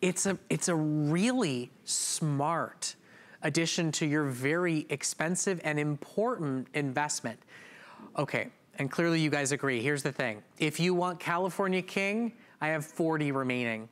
it's a, it's a really smart addition to your very expensive and important investment. Okay, and clearly you guys agree. Here's the thing. If you want California King, I have forty remaining.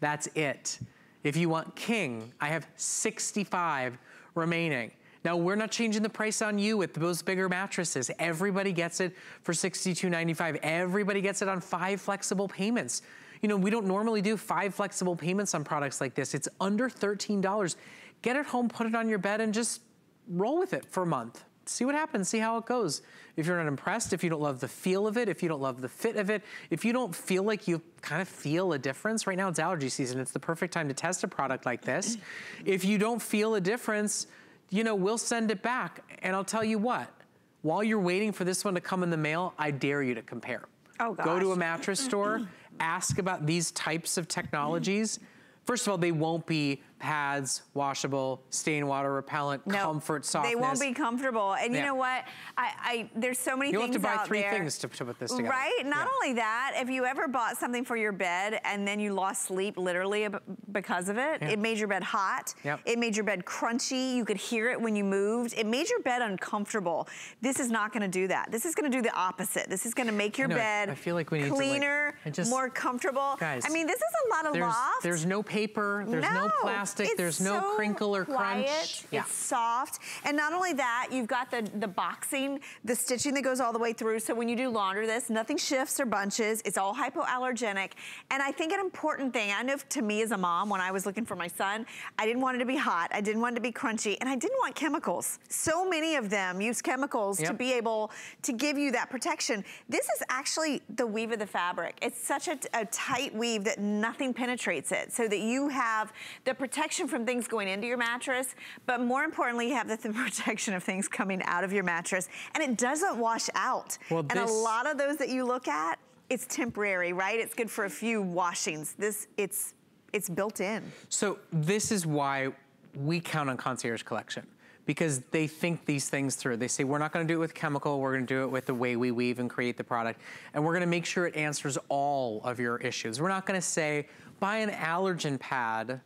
That's it. If you want King, I have sixty-five remaining. Now, we're not changing the price on you with those bigger mattresses. Everybody gets it for sixty-two ninety-five. Everybody gets it on five flexible payments. You know, we don't normally do five flexible payments on products like this. It's under thirteen dollars. Get it home, put it on your bed, and just roll with it for a month. See what happens, see how it goes. If you're not impressed, if you don't love the feel of it, if you don't love the fit of it, if you don't feel like you kind of feel a difference, right now it's allergy season, it's the perfect time to test a product like this. If you don't feel a difference, you know, we'll send it back. And I'll tell you what, while you're waiting for this one to come in the mail, I dare you to compare. Oh, gosh. Go to a mattress store ask about these types of technologies, first of all, they won't be pads, washable, stain water repellent, no, comfort, softness. They won't be comfortable. And yeah. you know what? I, I there's so many You'll things out there. You'll have to buy three there. things to, to put this together. Right? Not yeah. only that, if you ever bought something for your bed and then you lost sleep literally because of it, yeah. it made your bed hot. Yep. It made your bed crunchy. You could hear it when you moved. It made your bed uncomfortable. This is not going to do that. This is going to do the opposite. This is going to make your I know, bed I feel like we need cleaner, to like, just, more comfortable. Guys, I mean, this is a lot of loft. There's no paper. There's no, no plastic. It's there's no so crinkle or quiet. crunch. Yeah. It's soft. And not only that, you've got the, the boxing, the stitching that goes all the way through. So when you do launder this, nothing shifts or bunches. It's all hypoallergenic. And I think an important thing, I know to me as a mom, when I was looking for my son, I didn't want it to be hot. I didn't want it to be crunchy. And I didn't want chemicals. So many of them use chemicals yep. to be able to give you that protection. This is actually the weave of the fabric. It's such a, a tight weave that nothing penetrates it. So that you have the protection from things going into your mattress, but more importantly, you have the, the protection of things coming out of your mattress, and it doesn't wash out. Well, and this... a lot of those that you look at, it's temporary, right? It's good for a few washings. This, it's, it's built in. So this is why we count on Concierge Collection, because they think these things through. They say, we're not gonna do it with chemical, we're gonna do it with the way we weave and create the product, and we're gonna make sure it answers all of your issues. We're not gonna say, buy an allergen pad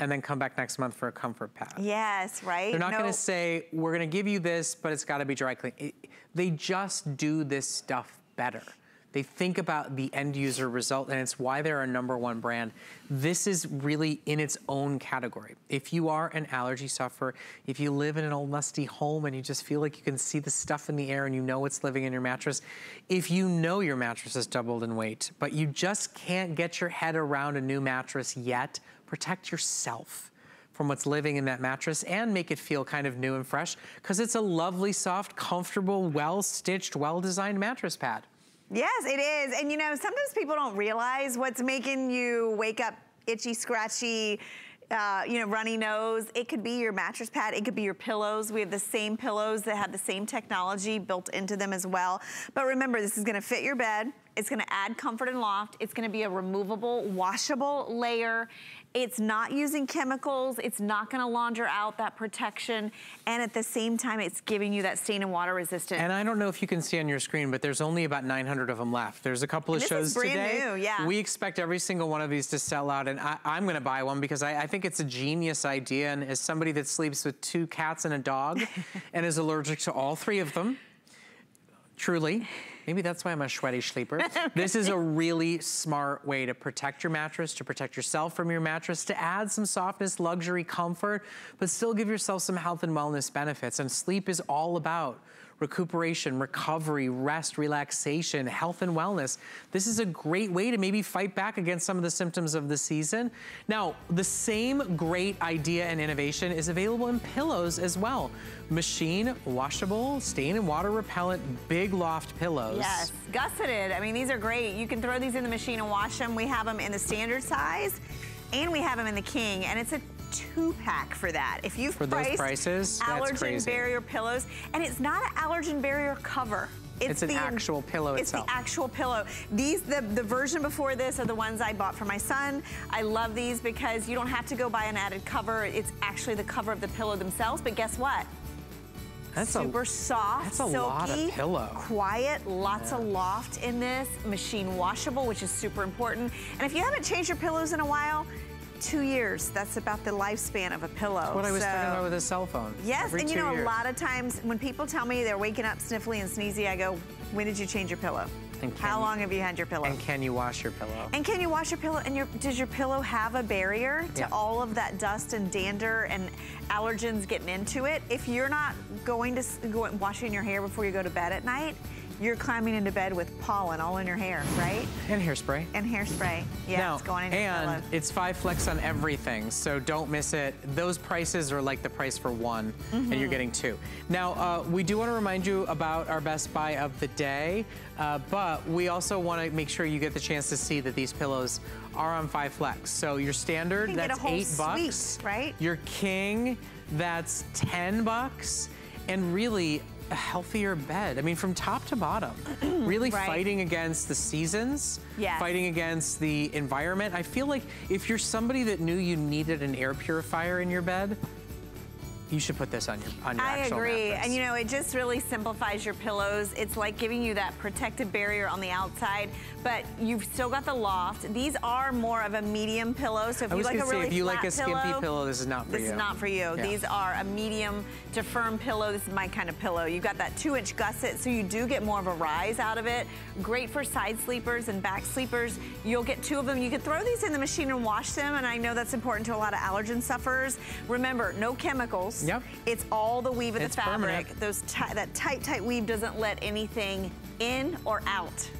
and then come back next month for a comfort pad. Yes, right? They're not no. gonna say, we're gonna give you this, but it's gotta be dry clean. It, they just do this stuff better. They think about the end user result, and it's why they're a number one brand. This is really in its own category. If you are an allergy sufferer, if you live in an old musty home and you just feel like you can see the stuff in the air and you know it's living in your mattress, if you know your mattress has doubled in weight, but you just can't get your head around a new mattress yet, protect yourself from what's living in that mattress and make it feel kind of new and fresh, because it's a lovely, soft, comfortable, well-stitched, well-designed mattress pad. Yes, it is. And you know, sometimes people don't realize what's making you wake up itchy, scratchy, Uh, you know, runny nose. It could be your mattress pad. It could be your pillows. We have the same pillows that have the same technology built into them as well. But remember, this is going to fit your bed. It's going to add comfort and loft. It's going to be a removable, washable layer. It's not using chemicals. It's not going to launder out that protection. And at the same time, it's giving you that stain and water resistance. And I don't know if you can see on your screen, but there's only about nine hundred of them left. There's a couple of shows today. This is brand new, yeah. We expect every single one of these to sell out. And I, I'm going to buy one because I, I think I think it's a genius idea, and as somebody that sleeps with two cats and a dog and is allergic to all three of them, truly, maybe that's why I'm a sweaty sleeper. This is a really smart way to protect your mattress, to protect yourself from your mattress, to add some softness, luxury, comfort, but still give yourself some health and wellness benefits. And sleep is all about recuperation, recovery, rest, relaxation, health and wellness. This is a great way to maybe fight back against some of the symptoms of the season. Now, the same great idea and innovation is available in pillows as well. Machine washable, stain and water repellent, big loft pillows. Yes, gusseted. I mean, these are great. You can throw these in the machine and wash them. We have them in the standard size and we have them in the king, and it's a two-pack for that. If you've for priced those prices, allergen barrier pillows, and it's not an allergen barrier cover. It's, it's an the, actual pillow it's itself. It's the actual pillow. These, the, the version before this are the ones I bought for my son. I love these because you don't have to go buy an added cover. It's actually the cover of the pillow themselves, but guess what? That's super a, soft, that's a silky, lot of pillow. Quiet, lots yeah. of loft in this, machine washable, which is super important. And if you haven't changed your pillows in a while, two years, that's about the lifespan of a pillow. That's what I was so, talking about with a cell phone. Yes, Every and you know, years. a lot of times when people tell me they're waking up sniffly and sneezy, I go, when did you change your pillow? And How you, long have you had your pillow? And can you wash your pillow? And can you wash your pillow? And your, does your pillow have a barrier to yeah. all of that dust and dander and allergens getting into it? If you're not going to go washing your hair before you go to bed at night, you're climbing into bed with pollen all in your hair, right? And hairspray. And hairspray. Yeah, now, it's going in your pillow. And it's five flex on everything, so don't miss it. Those prices are like the price for one, mm-hmm. and you're getting two. Now, uh, we do want to remind you about our Best Buy of the day, uh, but we also want to make sure you get the chance to see that these pillows are on five flex. So your standard, you that's eight suite, bucks. Right? Your king, that's ten bucks. And really, a healthier bed. I mean, from top to bottom, really right. fighting against the seasons, yes. fighting against the environment. I feel like if you're somebody that knew you needed an air purifier in your bed, you should put this on your, on your I actual mattress. I agree, and you know, it just really simplifies your pillows. It's like giving you that protective barrier on the outside, but you've still got the loft. These are more of a medium pillow, so if you like a really flat pillow. I was gonna say, if you like a skimpy pillow, this is not for you. This is not for you. Yeah. These are a medium to firm pillow. This is my kind of pillow. You've got that two inch gusset, so you do get more of a rise out of it. Great for side sleepers and back sleepers. You'll get two of them. You can throw these in the machine and wash them, and I know that's important to a lot of allergen sufferers. Remember, no chemicals. Yep. It's all the weave of it's the fabric. Permanent. Those that tight, tight weave doesn't let anything in or out.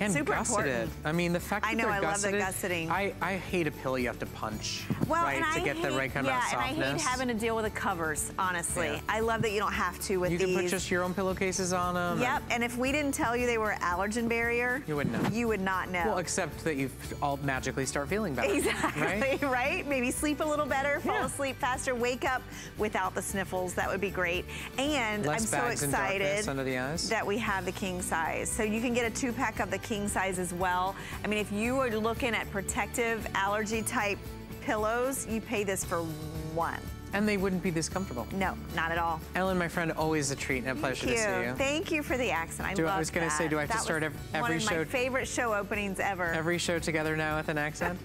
And super gusseted. Important. I mean, the fact that I know, they're I gusseted, love the gusseting. I, I hate a pillow you have to punch, well, right, to I get hate, the right kind yeah, of softness. Yeah, and I hate having to deal with the covers, honestly. Yeah. I love that you don't have to with you these. You can put just your own pillowcases on them. Yep, and, and if we didn't tell you they were allergen barrier, you would not. You would not know. Well, except that you all magically start feeling better. Exactly, right? right? Maybe sleep a little better, fall yeah. asleep faster, wake up without the sniffles. That would be great. And less I'm so excited under the eyes. That we have the king size. So you can get a two pack of the king size as well. I mean, if you are looking at protective allergy type pillows, you pay this for one. And they wouldn't be this comfortable. No, not at all. Ellen, my friend, always a treat and a pleasure to see you. Thank you for the accent. I love that. I was going to say, do I have to start every show? One of my favorite show openings ever. Every show together now with an accent?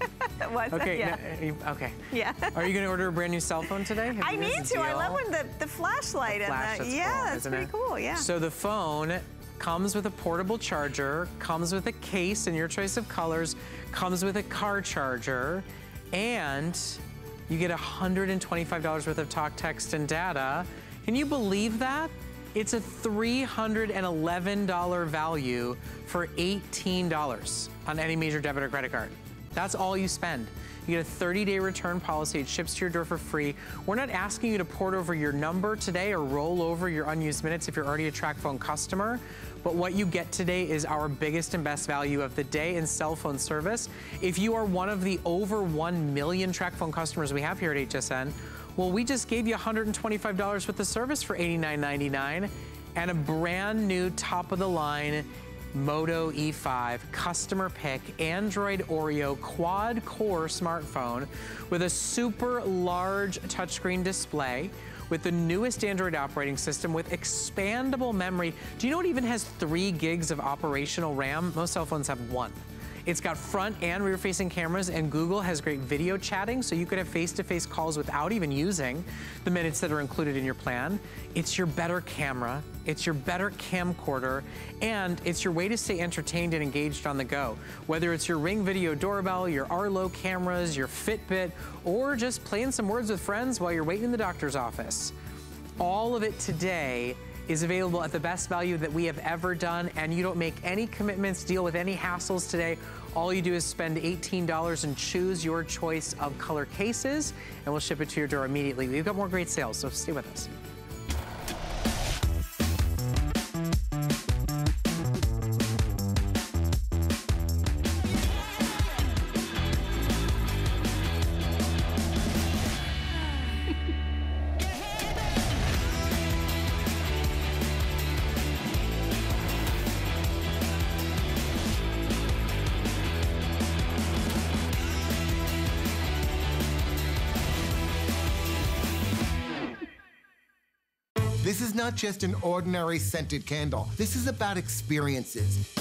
What's that? Okay. Yeah. Okay. Yeah. Are you going to order a brand new cell phone today? I need to. I love when the, the flashlight. The flash, and the, yeah, that's pretty cool. Yeah. So the phone comes with a portable charger, comes with a case in your choice of colors, comes with a car charger, and you get one hundred twenty-five dollars worth of talk, text, and data. Can you believe that? It's a three hundred eleven dollar value for eighteen dollars on any major debit or credit card. That's all you spend. You get a thirty day return policy. It ships to your door for free. We're not asking you to port over your number today or roll over your unused minutes if you're already a TracFone customer. But what you get today is our biggest and best value of the day in cell phone service. If you are one of the over one million TracFone customers we have here at H S N, well, we just gave you one hundred twenty-five dollars with the service for eighty-nine ninety-nine and a brand new top of the line Moto E five customer pick Android Oreo quad core smartphone with a super large touchscreen display with the newest Android operating system with expandable memory. Do you know it even has three gigs of operational RAM? Most cell phones have one. It's got front and rear facing cameras, and Google has great video chatting, so you could have face-to-face calls without even using the minutes that are included in your plan. It's your better camera, it's your better camcorder, and it's your way to stay entertained and engaged on the go. Whether it's your Ring video doorbell, your Arlo cameras, your Fitbit, or just playing some words with friends while you're waiting in the doctor's office. All of it today is available at the best value that we have ever done, and you don't make any commitments, deal with any hassles today. All you do is spend eighteen dollars and choose your choice of color cases, and we'll ship it to your door immediately. We've got more great sales, so stay with us. This is not just an ordinary scented candle. This is about experiences.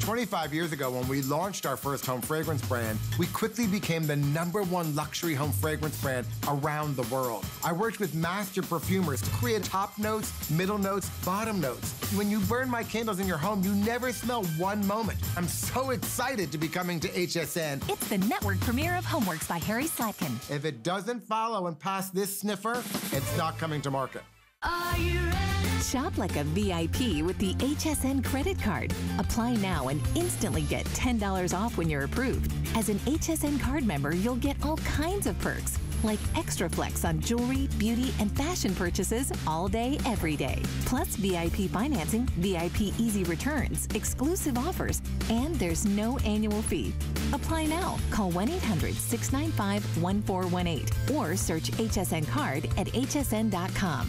twenty-five years ago, when we launched our first home fragrance brand, we quickly became the number one luxury home fragrance brand around the world. I worked with master perfumers to create top notes, middle notes, bottom notes. When you burn my candles in your home, you never smell one moment. I'm so excited to be coming to H S N. It's the network premiere of Homeworks by Harry Slatkin. If it doesn't follow and pass this sniffer, it's not coming to market. Are you ready? Shop like a V I P with the H S N credit card. Apply now and instantly get ten dollars off when you're approved. As an H S N card member, you'll get all kinds of perks, like extra flex on jewelry, beauty, and fashion purchases all day, every day. Plus V I P financing, V I P easy returns, exclusive offers, and there's no annual fee. Apply now. Call one eight hundred, six nine five, one four one eight or search H S N card at H S N dot com.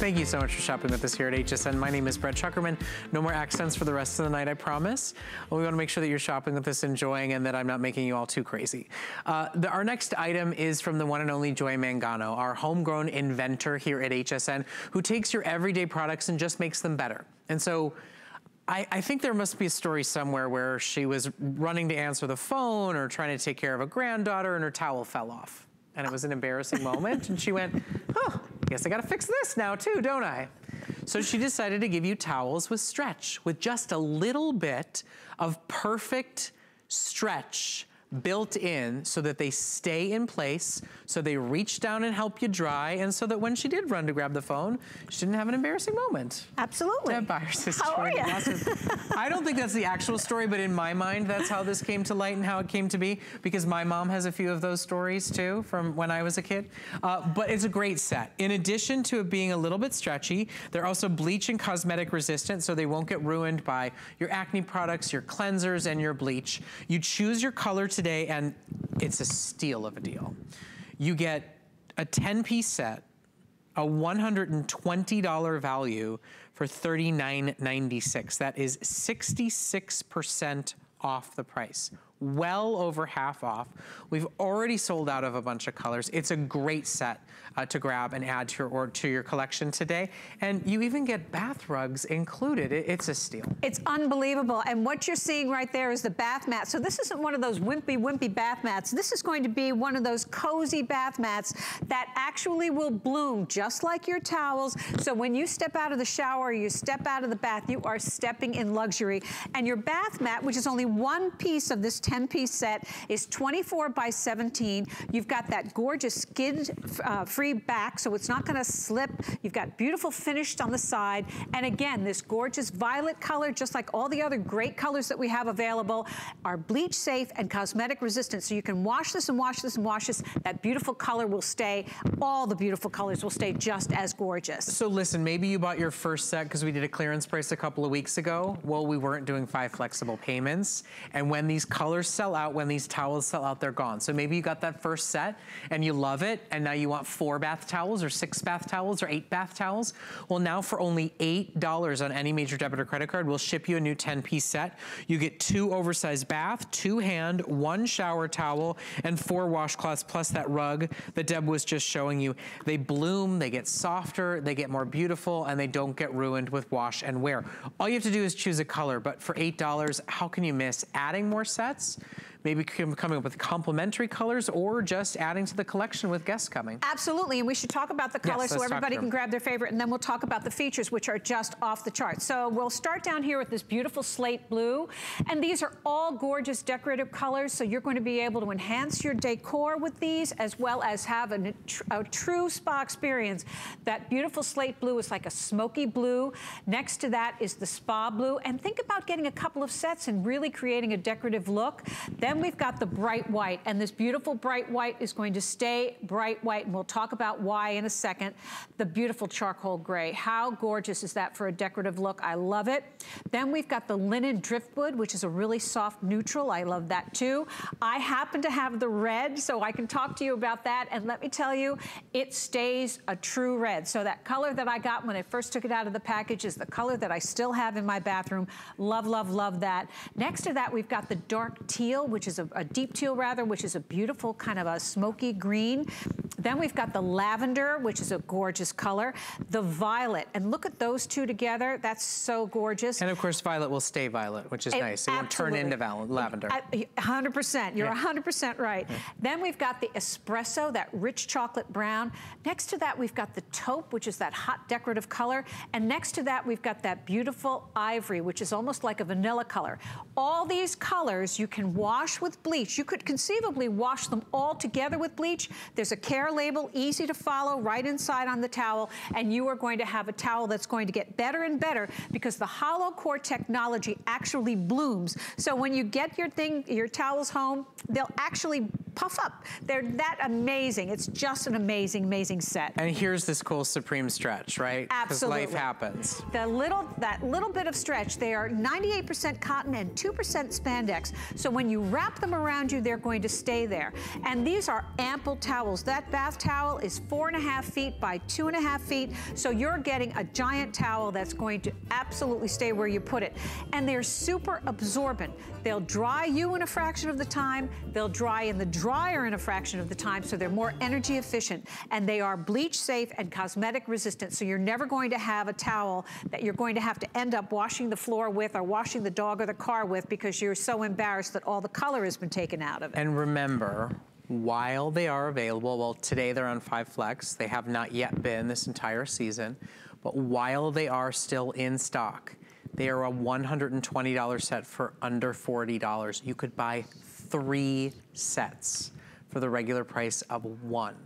Thank you so much for shopping with us here at H S N. My name is Brett Chukerman. No more accents for the rest of the night, I promise. Well, we want to make sure that you're shopping with us, enjoying, and that I'm not making you all too crazy. Uh, the, our next item is from the one and only Joy Mangano, our homegrown inventor here at H S N, who takes your everyday products and just makes them better. And so I, I think there must be a story somewhere where she was running to answer the phone or trying to take care of a granddaughter and her towel fell off. And it was an embarrassing moment. And she went, oh, guess I gotta fix this now too, don't I? So she decided to give you towels with stretch, with just a little bit of perfect stretch built in so that they stay in place, so they reach down and help you dry, and so that when she did run to grab the phone, she didn't have an embarrassing moment. Absolutely. Deb Byers is how are you? I don't think that's the actual story, but in my mind, that's how this came to light and how it came to be, because my mom has a few of those stories too from when I was a kid. Uh, but it's a great set. In addition to it being a little bit stretchy, they're also bleach and cosmetic resistant, so they won't get ruined by your acne products, your cleansers, and your bleach. You choose your color to today, and it's a steal of a deal. You get a ten-piece set, a one hundred twenty dollar value for thirty-nine ninety-six. That is sixty-six percent off the price. Well over half off. We've already sold out of a bunch of colors. It's a great set uh, to grab and add to your or to your collection today. And you even get bath rugs included. It, it's a steal. It's unbelievable. And what you're seeing right there is the bath mat. So this isn't one of those wimpy, wimpy bath mats. This is going to be one of those cozy bath mats that actually will bloom just like your towels. So when you step out of the shower, you step out of the bath, you are stepping in luxury. And your bath mat, which is only one piece of this ten-piece set, is twenty-four by seventeen. You've got that gorgeous skid-free uh, back, so it's not going to slip. You've got beautiful finished on the side. And again, this gorgeous violet color, just like all the other great colors that we have available, are bleach safe and cosmetic resistant. So you can wash this and wash this and wash this. That beautiful color will stay. All the beautiful colors will stay just as gorgeous. So listen, maybe you bought your first set because we did a clearance price a couple of weeks ago. Well, we weren't doing five flexible payments. And when these colors sell out, when these towels sell out, they're gone. So maybe you got that first set and you love it, and now you want four bath towels or six bath towels or eight bath towels. Well, now for only eight dollars on any major debit or credit card, we'll ship you a new ten-piece set. You get two oversized bath, two hand, one shower towel, and four washcloths, plus that rug that Deb was just showing you. They bloom, they get softer, they get more beautiful, and they don't get ruined with wash and wear. All you have to do is choose a color, but for eight dollars, how can you miss adding more sets? Maybe coming up with complementary colors or just adding to the collection with guests coming. Absolutely, and we should talk about the colors yes, so everybody can grab their favorite, and then we'll talk about the features, which are just off the chart. So we'll start down here with this beautiful slate blue, and these are all gorgeous decorative colors, so you're going to be able to enhance your decor with these as well as have a, a true spa experience. That beautiful slate blue is like a smoky blue. Next to that is the spa blue, and think about getting a couple of sets and really creating a decorative look. Then we've got the bright white, and this beautiful bright white is going to stay bright white, and we'll talk about why in a second. The beautiful charcoal gray. How gorgeous is that for a decorative look? I love it. Then we've got the linen driftwood, which is a really soft neutral. I love that too. I happen to have the red, so I can talk to you about that, and let me tell you, it stays a true red. So that color that I got when I first took it out of the package is the color that I still have in my bathroom. Love, love, love that. Next to that, we've got the dark teal, which is a, a deep teal rather, which is a beautiful kind of a smoky green. Then we've got the lavender, which is a gorgeous color, the violet, and look at those two together. That's so gorgeous. And of course, violet will stay violet, which is it, nice. It absolutely. Won't turn into lavender. one hundred percent. You're one hundred percent yeah. right. Yeah. Then we've got the espresso, that rich chocolate brown. Next to that, we've got the taupe, which is that hot decorative color. And next to that, we've got that beautiful ivory, which is almost like a vanilla color. All these colors you can wash with bleach. You could conceivably wash them all together with bleach. There's a care label, easy to follow, right inside on the towel, and you are going to have a towel that's going to get better and better because the hollow core technology actually blooms. So when you get your thing, your towels home, they'll actually puff up. They're that amazing. It's just an amazing, amazing set. And here's this cool Supreme stretch, right? Absolutely. Because life happens. The little, that little bit of stretch, they are ninety-eight percent cotton and two percent spandex. So when you wrap them around you, they're going to stay there. And these are ample towels. That bath towel is four and a half feet by two and a half feet. So you're getting a giant towel that's going to absolutely stay where you put it. And they're super absorbent. They'll dry you in a fraction of the time. They'll dry in the dryer in a fraction of the time, so they're more energy efficient, and they are bleach safe and cosmetic resistant, so you're never going to have a towel that you're going to have to end up washing the floor with or washing the dog or the car with because you're so embarrassed that all the color has been taken out of it. And remember, while they are available, well, today they're on five flex. They have not yet been this entire season, but while they are still in stock, they are a one hundred twenty dollar set for under forty dollars. You could buy three sets for the regular price of one,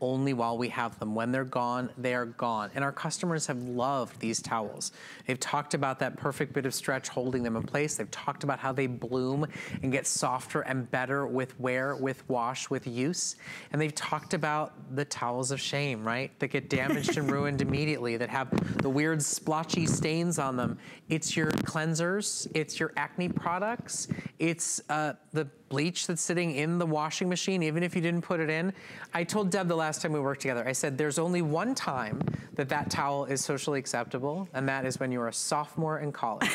only while we have them. When they're gone, they are gone. And our customers have loved these towels. They've talked about that perfect bit of stretch holding them in place. They've talked about how they bloom and get softer and better with wear, with wash, with use. And they've talked about the towels of shame, right? That get damaged and ruined immediately, that have the weird splotchy stains on them. It's your cleansers, it's your acne products, it's uh, the bleach that's sitting in the washing machine, even if you didn't put it in. I told Deb the last time we worked together, I said, there's only one time that that towel is socially acceptable, and that is when you're a sophomore in college.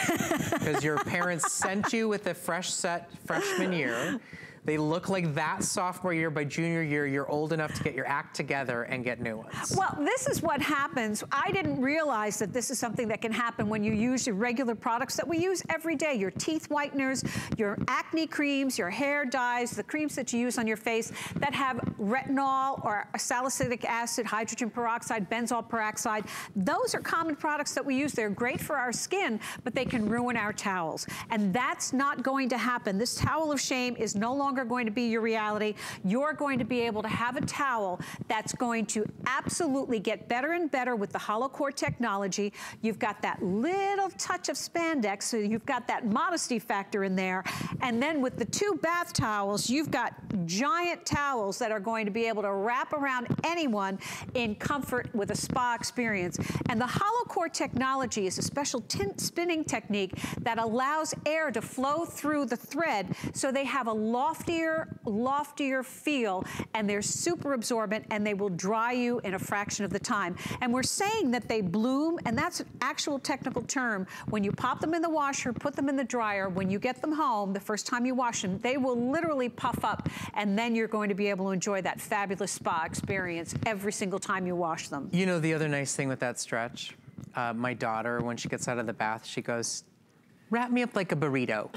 Because your parents sent you with a fresh set freshman year. They look like that sophomore year. By junior year, you're old enough to get your act together and get new ones. Well, this is what happens. I didn't realize that this is something that can happen when you use your regular products that we use every day, your teeth whiteners, your acne creams, your hair dyes, the creams that you use on your face that have retinol or salicylic acid, hydrogen peroxide, benzoyl peroxide. Those are common products that we use. They're great for our skin, but they can ruin our towels. And that's not going to happen. This towel of shame is no longer going to be your reality. You're going to be able to have a towel that's going to absolutely get better and better with the hollow core technology. You've got that little touch of spandex, so you've got that modesty factor in there. And then with the two bath towels, you've got giant towels that are going to be able to wrap around anyone in comfort with a spa experience. And the hollow core technology is a special tint spinning technique that allows air to flow through the thread, so they have a loft Loftier, loftier feel, and they're super absorbent, and they will dry you in a fraction of the time. And we're saying that they bloom, and that's an actual technical term. When you pop them in the washer, put them in the dryer, when you get them home, the first time you wash them, they will literally puff up, and then you're going to be able to enjoy that fabulous spa experience every single time you wash them. You know, the other nice thing with that stretch, uh, my daughter, when she gets out of the bath, she goes, wrap me up like a burrito.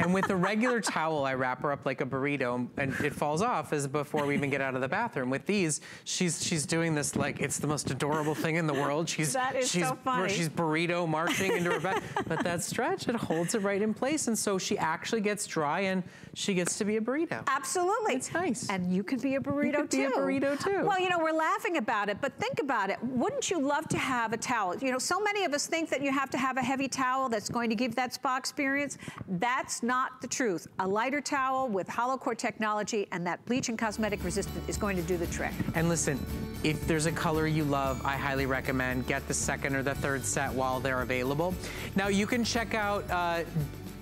And with a regular towel, I wrap her up like a burrito, and it falls off as before we even get out of the bathroom. With these, she's she's doing this like it's the most adorable thing in the world. She's that is she's, so funny. She's burrito marching into her bath, but that stretch, it holds it right in place, and so she actually gets dry and she gets to be a burrito. Absolutely, it's nice. And you could be a burrito you could too. Be a burrito too. Well, you know, we're laughing about it, but think about it. Wouldn't you love to have a towel? You know, so many of us think that you have to have a heavy towel that's going to give that spa experience. That's not the truth. A lighter towel with hollow core technology and that bleach and cosmetic resistant is going to do the trick. And listen, if there's a color you love, I highly recommend get the second or the third set while they're available. Now you can check out uh,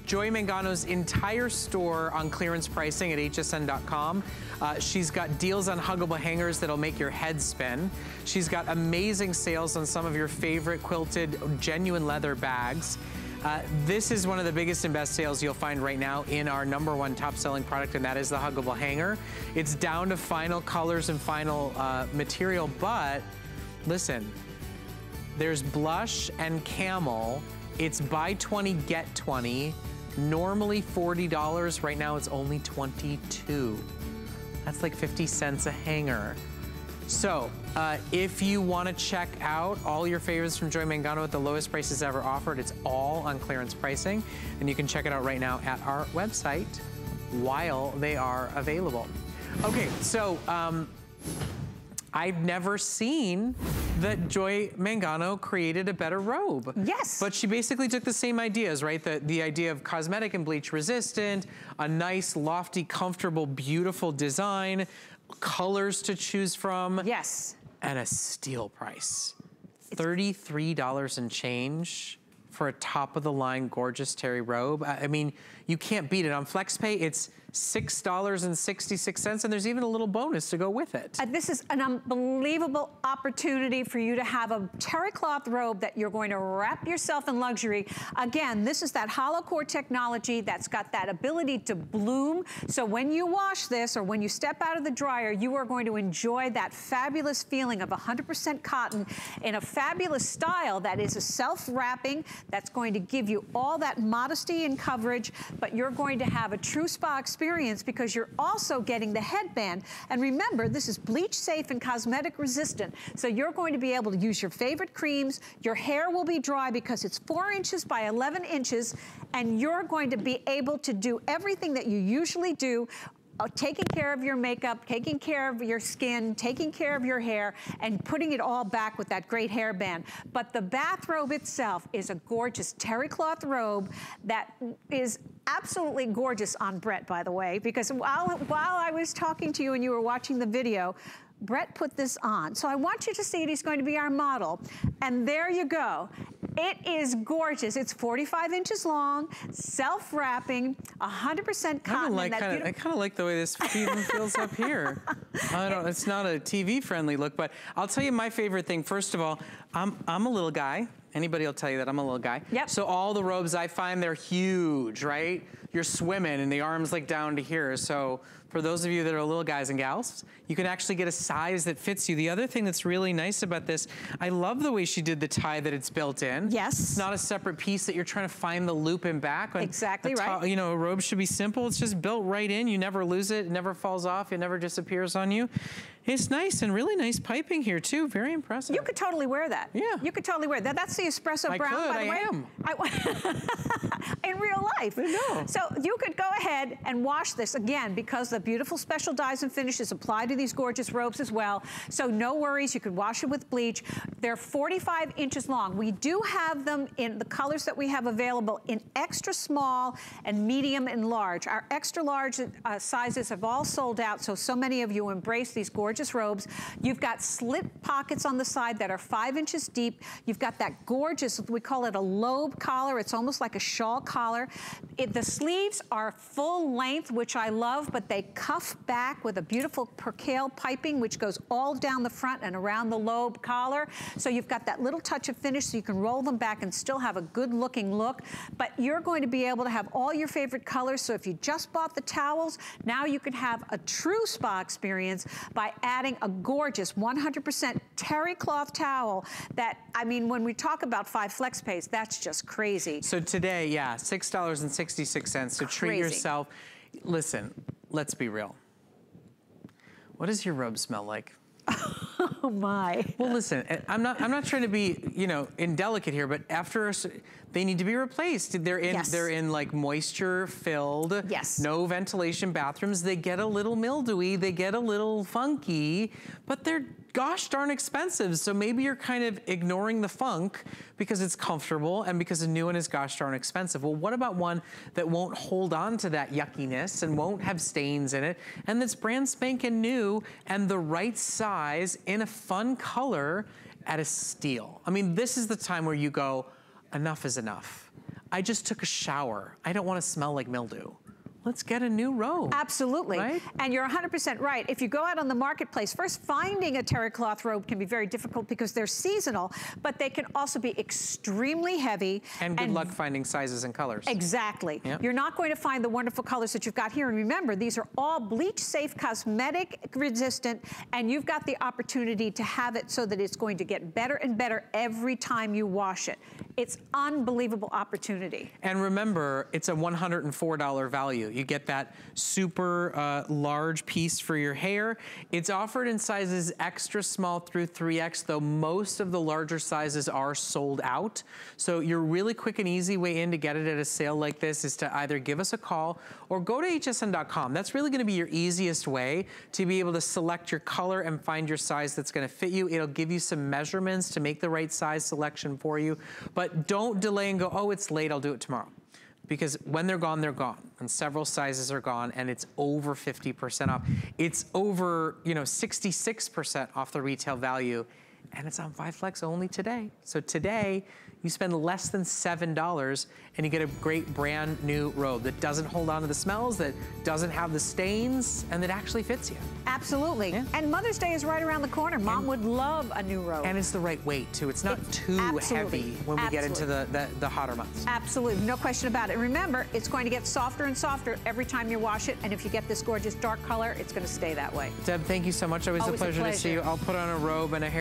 Joy Mangano's entire store on clearance pricing at H S N dot com. Uh, she's got deals on huggable hangers that'll make your head spin. She's got amazing sales on some of your favorite quilted genuine leather bags. Uh, this is one of the biggest and best sales you'll find right now in our number one top selling product, and that is the huggable hanger. It's down to final colors and final uh, material, but listen, there's blush and camel. It's buy twenty, get twenty. Normally forty dollars, right now it's only twenty-two dollars. That's like fifty cents a hanger. So, uh, if you wanna check out all your favorites from Joy Mangano at the lowest prices ever offered, it's all on clearance pricing, and you can check it out right now at our website while they are available. Okay, so um, I've never seen that Joy Mangano created a better robe. Yes. But she basically took the same ideas, right? The, the idea of cosmetic and bleach resistant, a nice, lofty, comfortable, beautiful design, colors to choose from. Yes. And a steal price. It's thirty-three dollars and change for a top-of-the-line gorgeous terry robe. I mean, you can't beat it. On FlexPay, it's six dollars and sixty-six cents, and there's even a little bonus to go with it. Uh, this is an unbelievable opportunity for you to have a terry cloth robe that you're going to wrap yourself in luxury. Again, this is that hollow core technology that's got that ability to bloom. So when you wash this or when you step out of the dryer, you are going to enjoy that fabulous feeling of one hundred percent cotton in a fabulous style that is a self-wrapping, that's going to give you all that modesty and coverage, but you're going to have a true spa experience because you're also getting the headband. And remember, this is bleach safe and cosmetic resistant. So you're going to be able to use your favorite creams. Your hair will be dry because it's four inches by eleven inches, and you're going to be able to do everything that you usually do, Uh, taking care of your makeup, taking care of your skin, taking care of your hair, and putting it all back with that great hairband. But the bathrobe itself is a gorgeous terry cloth robe that is absolutely gorgeous on Brett, by the way, because while, while I was talking to you and you were watching the video, Brett put this on. So I want you to see it. He's going to be our model. And there you go. It is gorgeous. It's forty-five inches long, self-wrapping, one hundred percent cotton. Like that kinda, I kind of like the way this even feels up here. I don't, it's not a T V-friendly look, but I'll tell you my favorite thing. First of all, I'm, I'm a little guy. Anybody will tell you that I'm a little guy. Yep. So all the robes I find, they're huge, right? You're swimming and the arm's like down to here. So for those of you that are little guys and gals, you can actually get a size that fits you. The other thing that's really nice about this, I love the way she did the tie that it's built in. Yes. It's not a separate piece that you're trying to find the loop and back. And exactly right. You know, a robe should be simple. It's just built right in. You never lose it. It never falls off. It never disappears on you. It's nice, and really nice piping here too. Very impressive. You could totally wear that. Yeah. You could totally wear that. That's the espresso I brown, could, by the I way. Am. I am. In real life. I know. So you could go ahead and wash this again because the beautiful special dyes and finishes apply to these gorgeous robes as well. So no worries. You could wash it with bleach. They're forty-five inches long. We do have them in the colors that we have available in extra small and medium and large. Our extra large uh, sizes have all sold out. So, so many of you embrace these gorgeous robes. You've got slit pockets on the side that are five inches deep. You've got that gorgeous, we call it a lobe collar. It's almost like a shawl collar. It, the sleeves are full length, which I love, but they cuff back with a beautiful percale piping, which goes all down the front and around the lobe collar. So you've got that little touch of finish so you can roll them back and still have a good looking look. But you're going to be able to have all your favorite colors. So if you just bought the towels, now you can have a true spa experience by adding a gorgeous one hundred percent terry cloth towel that, I mean, when we talk about five flex pays, that's just crazy. So today, yeah, six dollars and sixty-six cents. So crazy. Treat yourself. Listen, let's be real. What does your robe smell like? Oh my. Well, listen, I'm not, I'm not trying to be, you know, indelicate here, but after, they need to be replaced. They're in, yes. they're in like moisture filled, yes. no ventilation bathrooms. They get a little mildewy, they get a little funky, but they're gosh darn expensive. So maybe you're kind of ignoring the funk because it's comfortable and because a new one is gosh darn expensive. Well, what about one that won't hold on to that yuckiness and won't have stains in it and that's brand spanking new and the right size in a fun color at a steal? I mean, this is the time where you go, enough is enough. I just took a shower. I don't want to smell like mildew. let's get a new robe. Absolutely. Right? And you're one hundred percent right. If you go out on the marketplace, first finding a terry cloth robe can be very difficult because they're seasonal, but they can also be extremely heavy. And good and luck finding sizes and colors. Exactly. Yep. You're not going to find the wonderful colors that you've got here. And remember, these are all bleach safe, cosmetic resistant, and you've got the opportunity to have it so that it's going to get better and better every time you wash it. It's unbelievable opportunity. And remember, it's a one hundred and four dollar value. You get that super uh, large piece for your hair. It's offered in sizes extra small through three X, though most of the larger sizes are sold out. So your really quick and easy way in to get it at a sale like this is to either give us a call or go to H S N dot com. That's really gonna be your easiest way to be able to select your color and find your size that's gonna fit you. It'll give you some measurements to make the right size selection for you. But don't delay and go, oh, it's late, I'll do it tomorrow. Because when they're gone, they're gone. And several sizes are gone, and it's over fifty percent off. It's over, you know, sixty-six percent off the retail value, and it's on five flex only today. So today, you spend less than seven dollars, and you get a great brand new robe that doesn't hold on to the smells, that doesn't have the stains, and that actually fits you. Absolutely. Yeah. And Mother's Day is right around the corner. Mom and, would love a new robe. And it's the right weight, too. It's not it's too absolutely. heavy when we absolutely. get into the, the, the hotter months. Absolutely. No question about it. Remember, it's going to get softer and softer every time you wash it, and if you get this gorgeous dark color, it's going to stay that way. Deb, thank you so much. Always, Always a, pleasure a pleasure to see you. I'll put on a robe and a hair.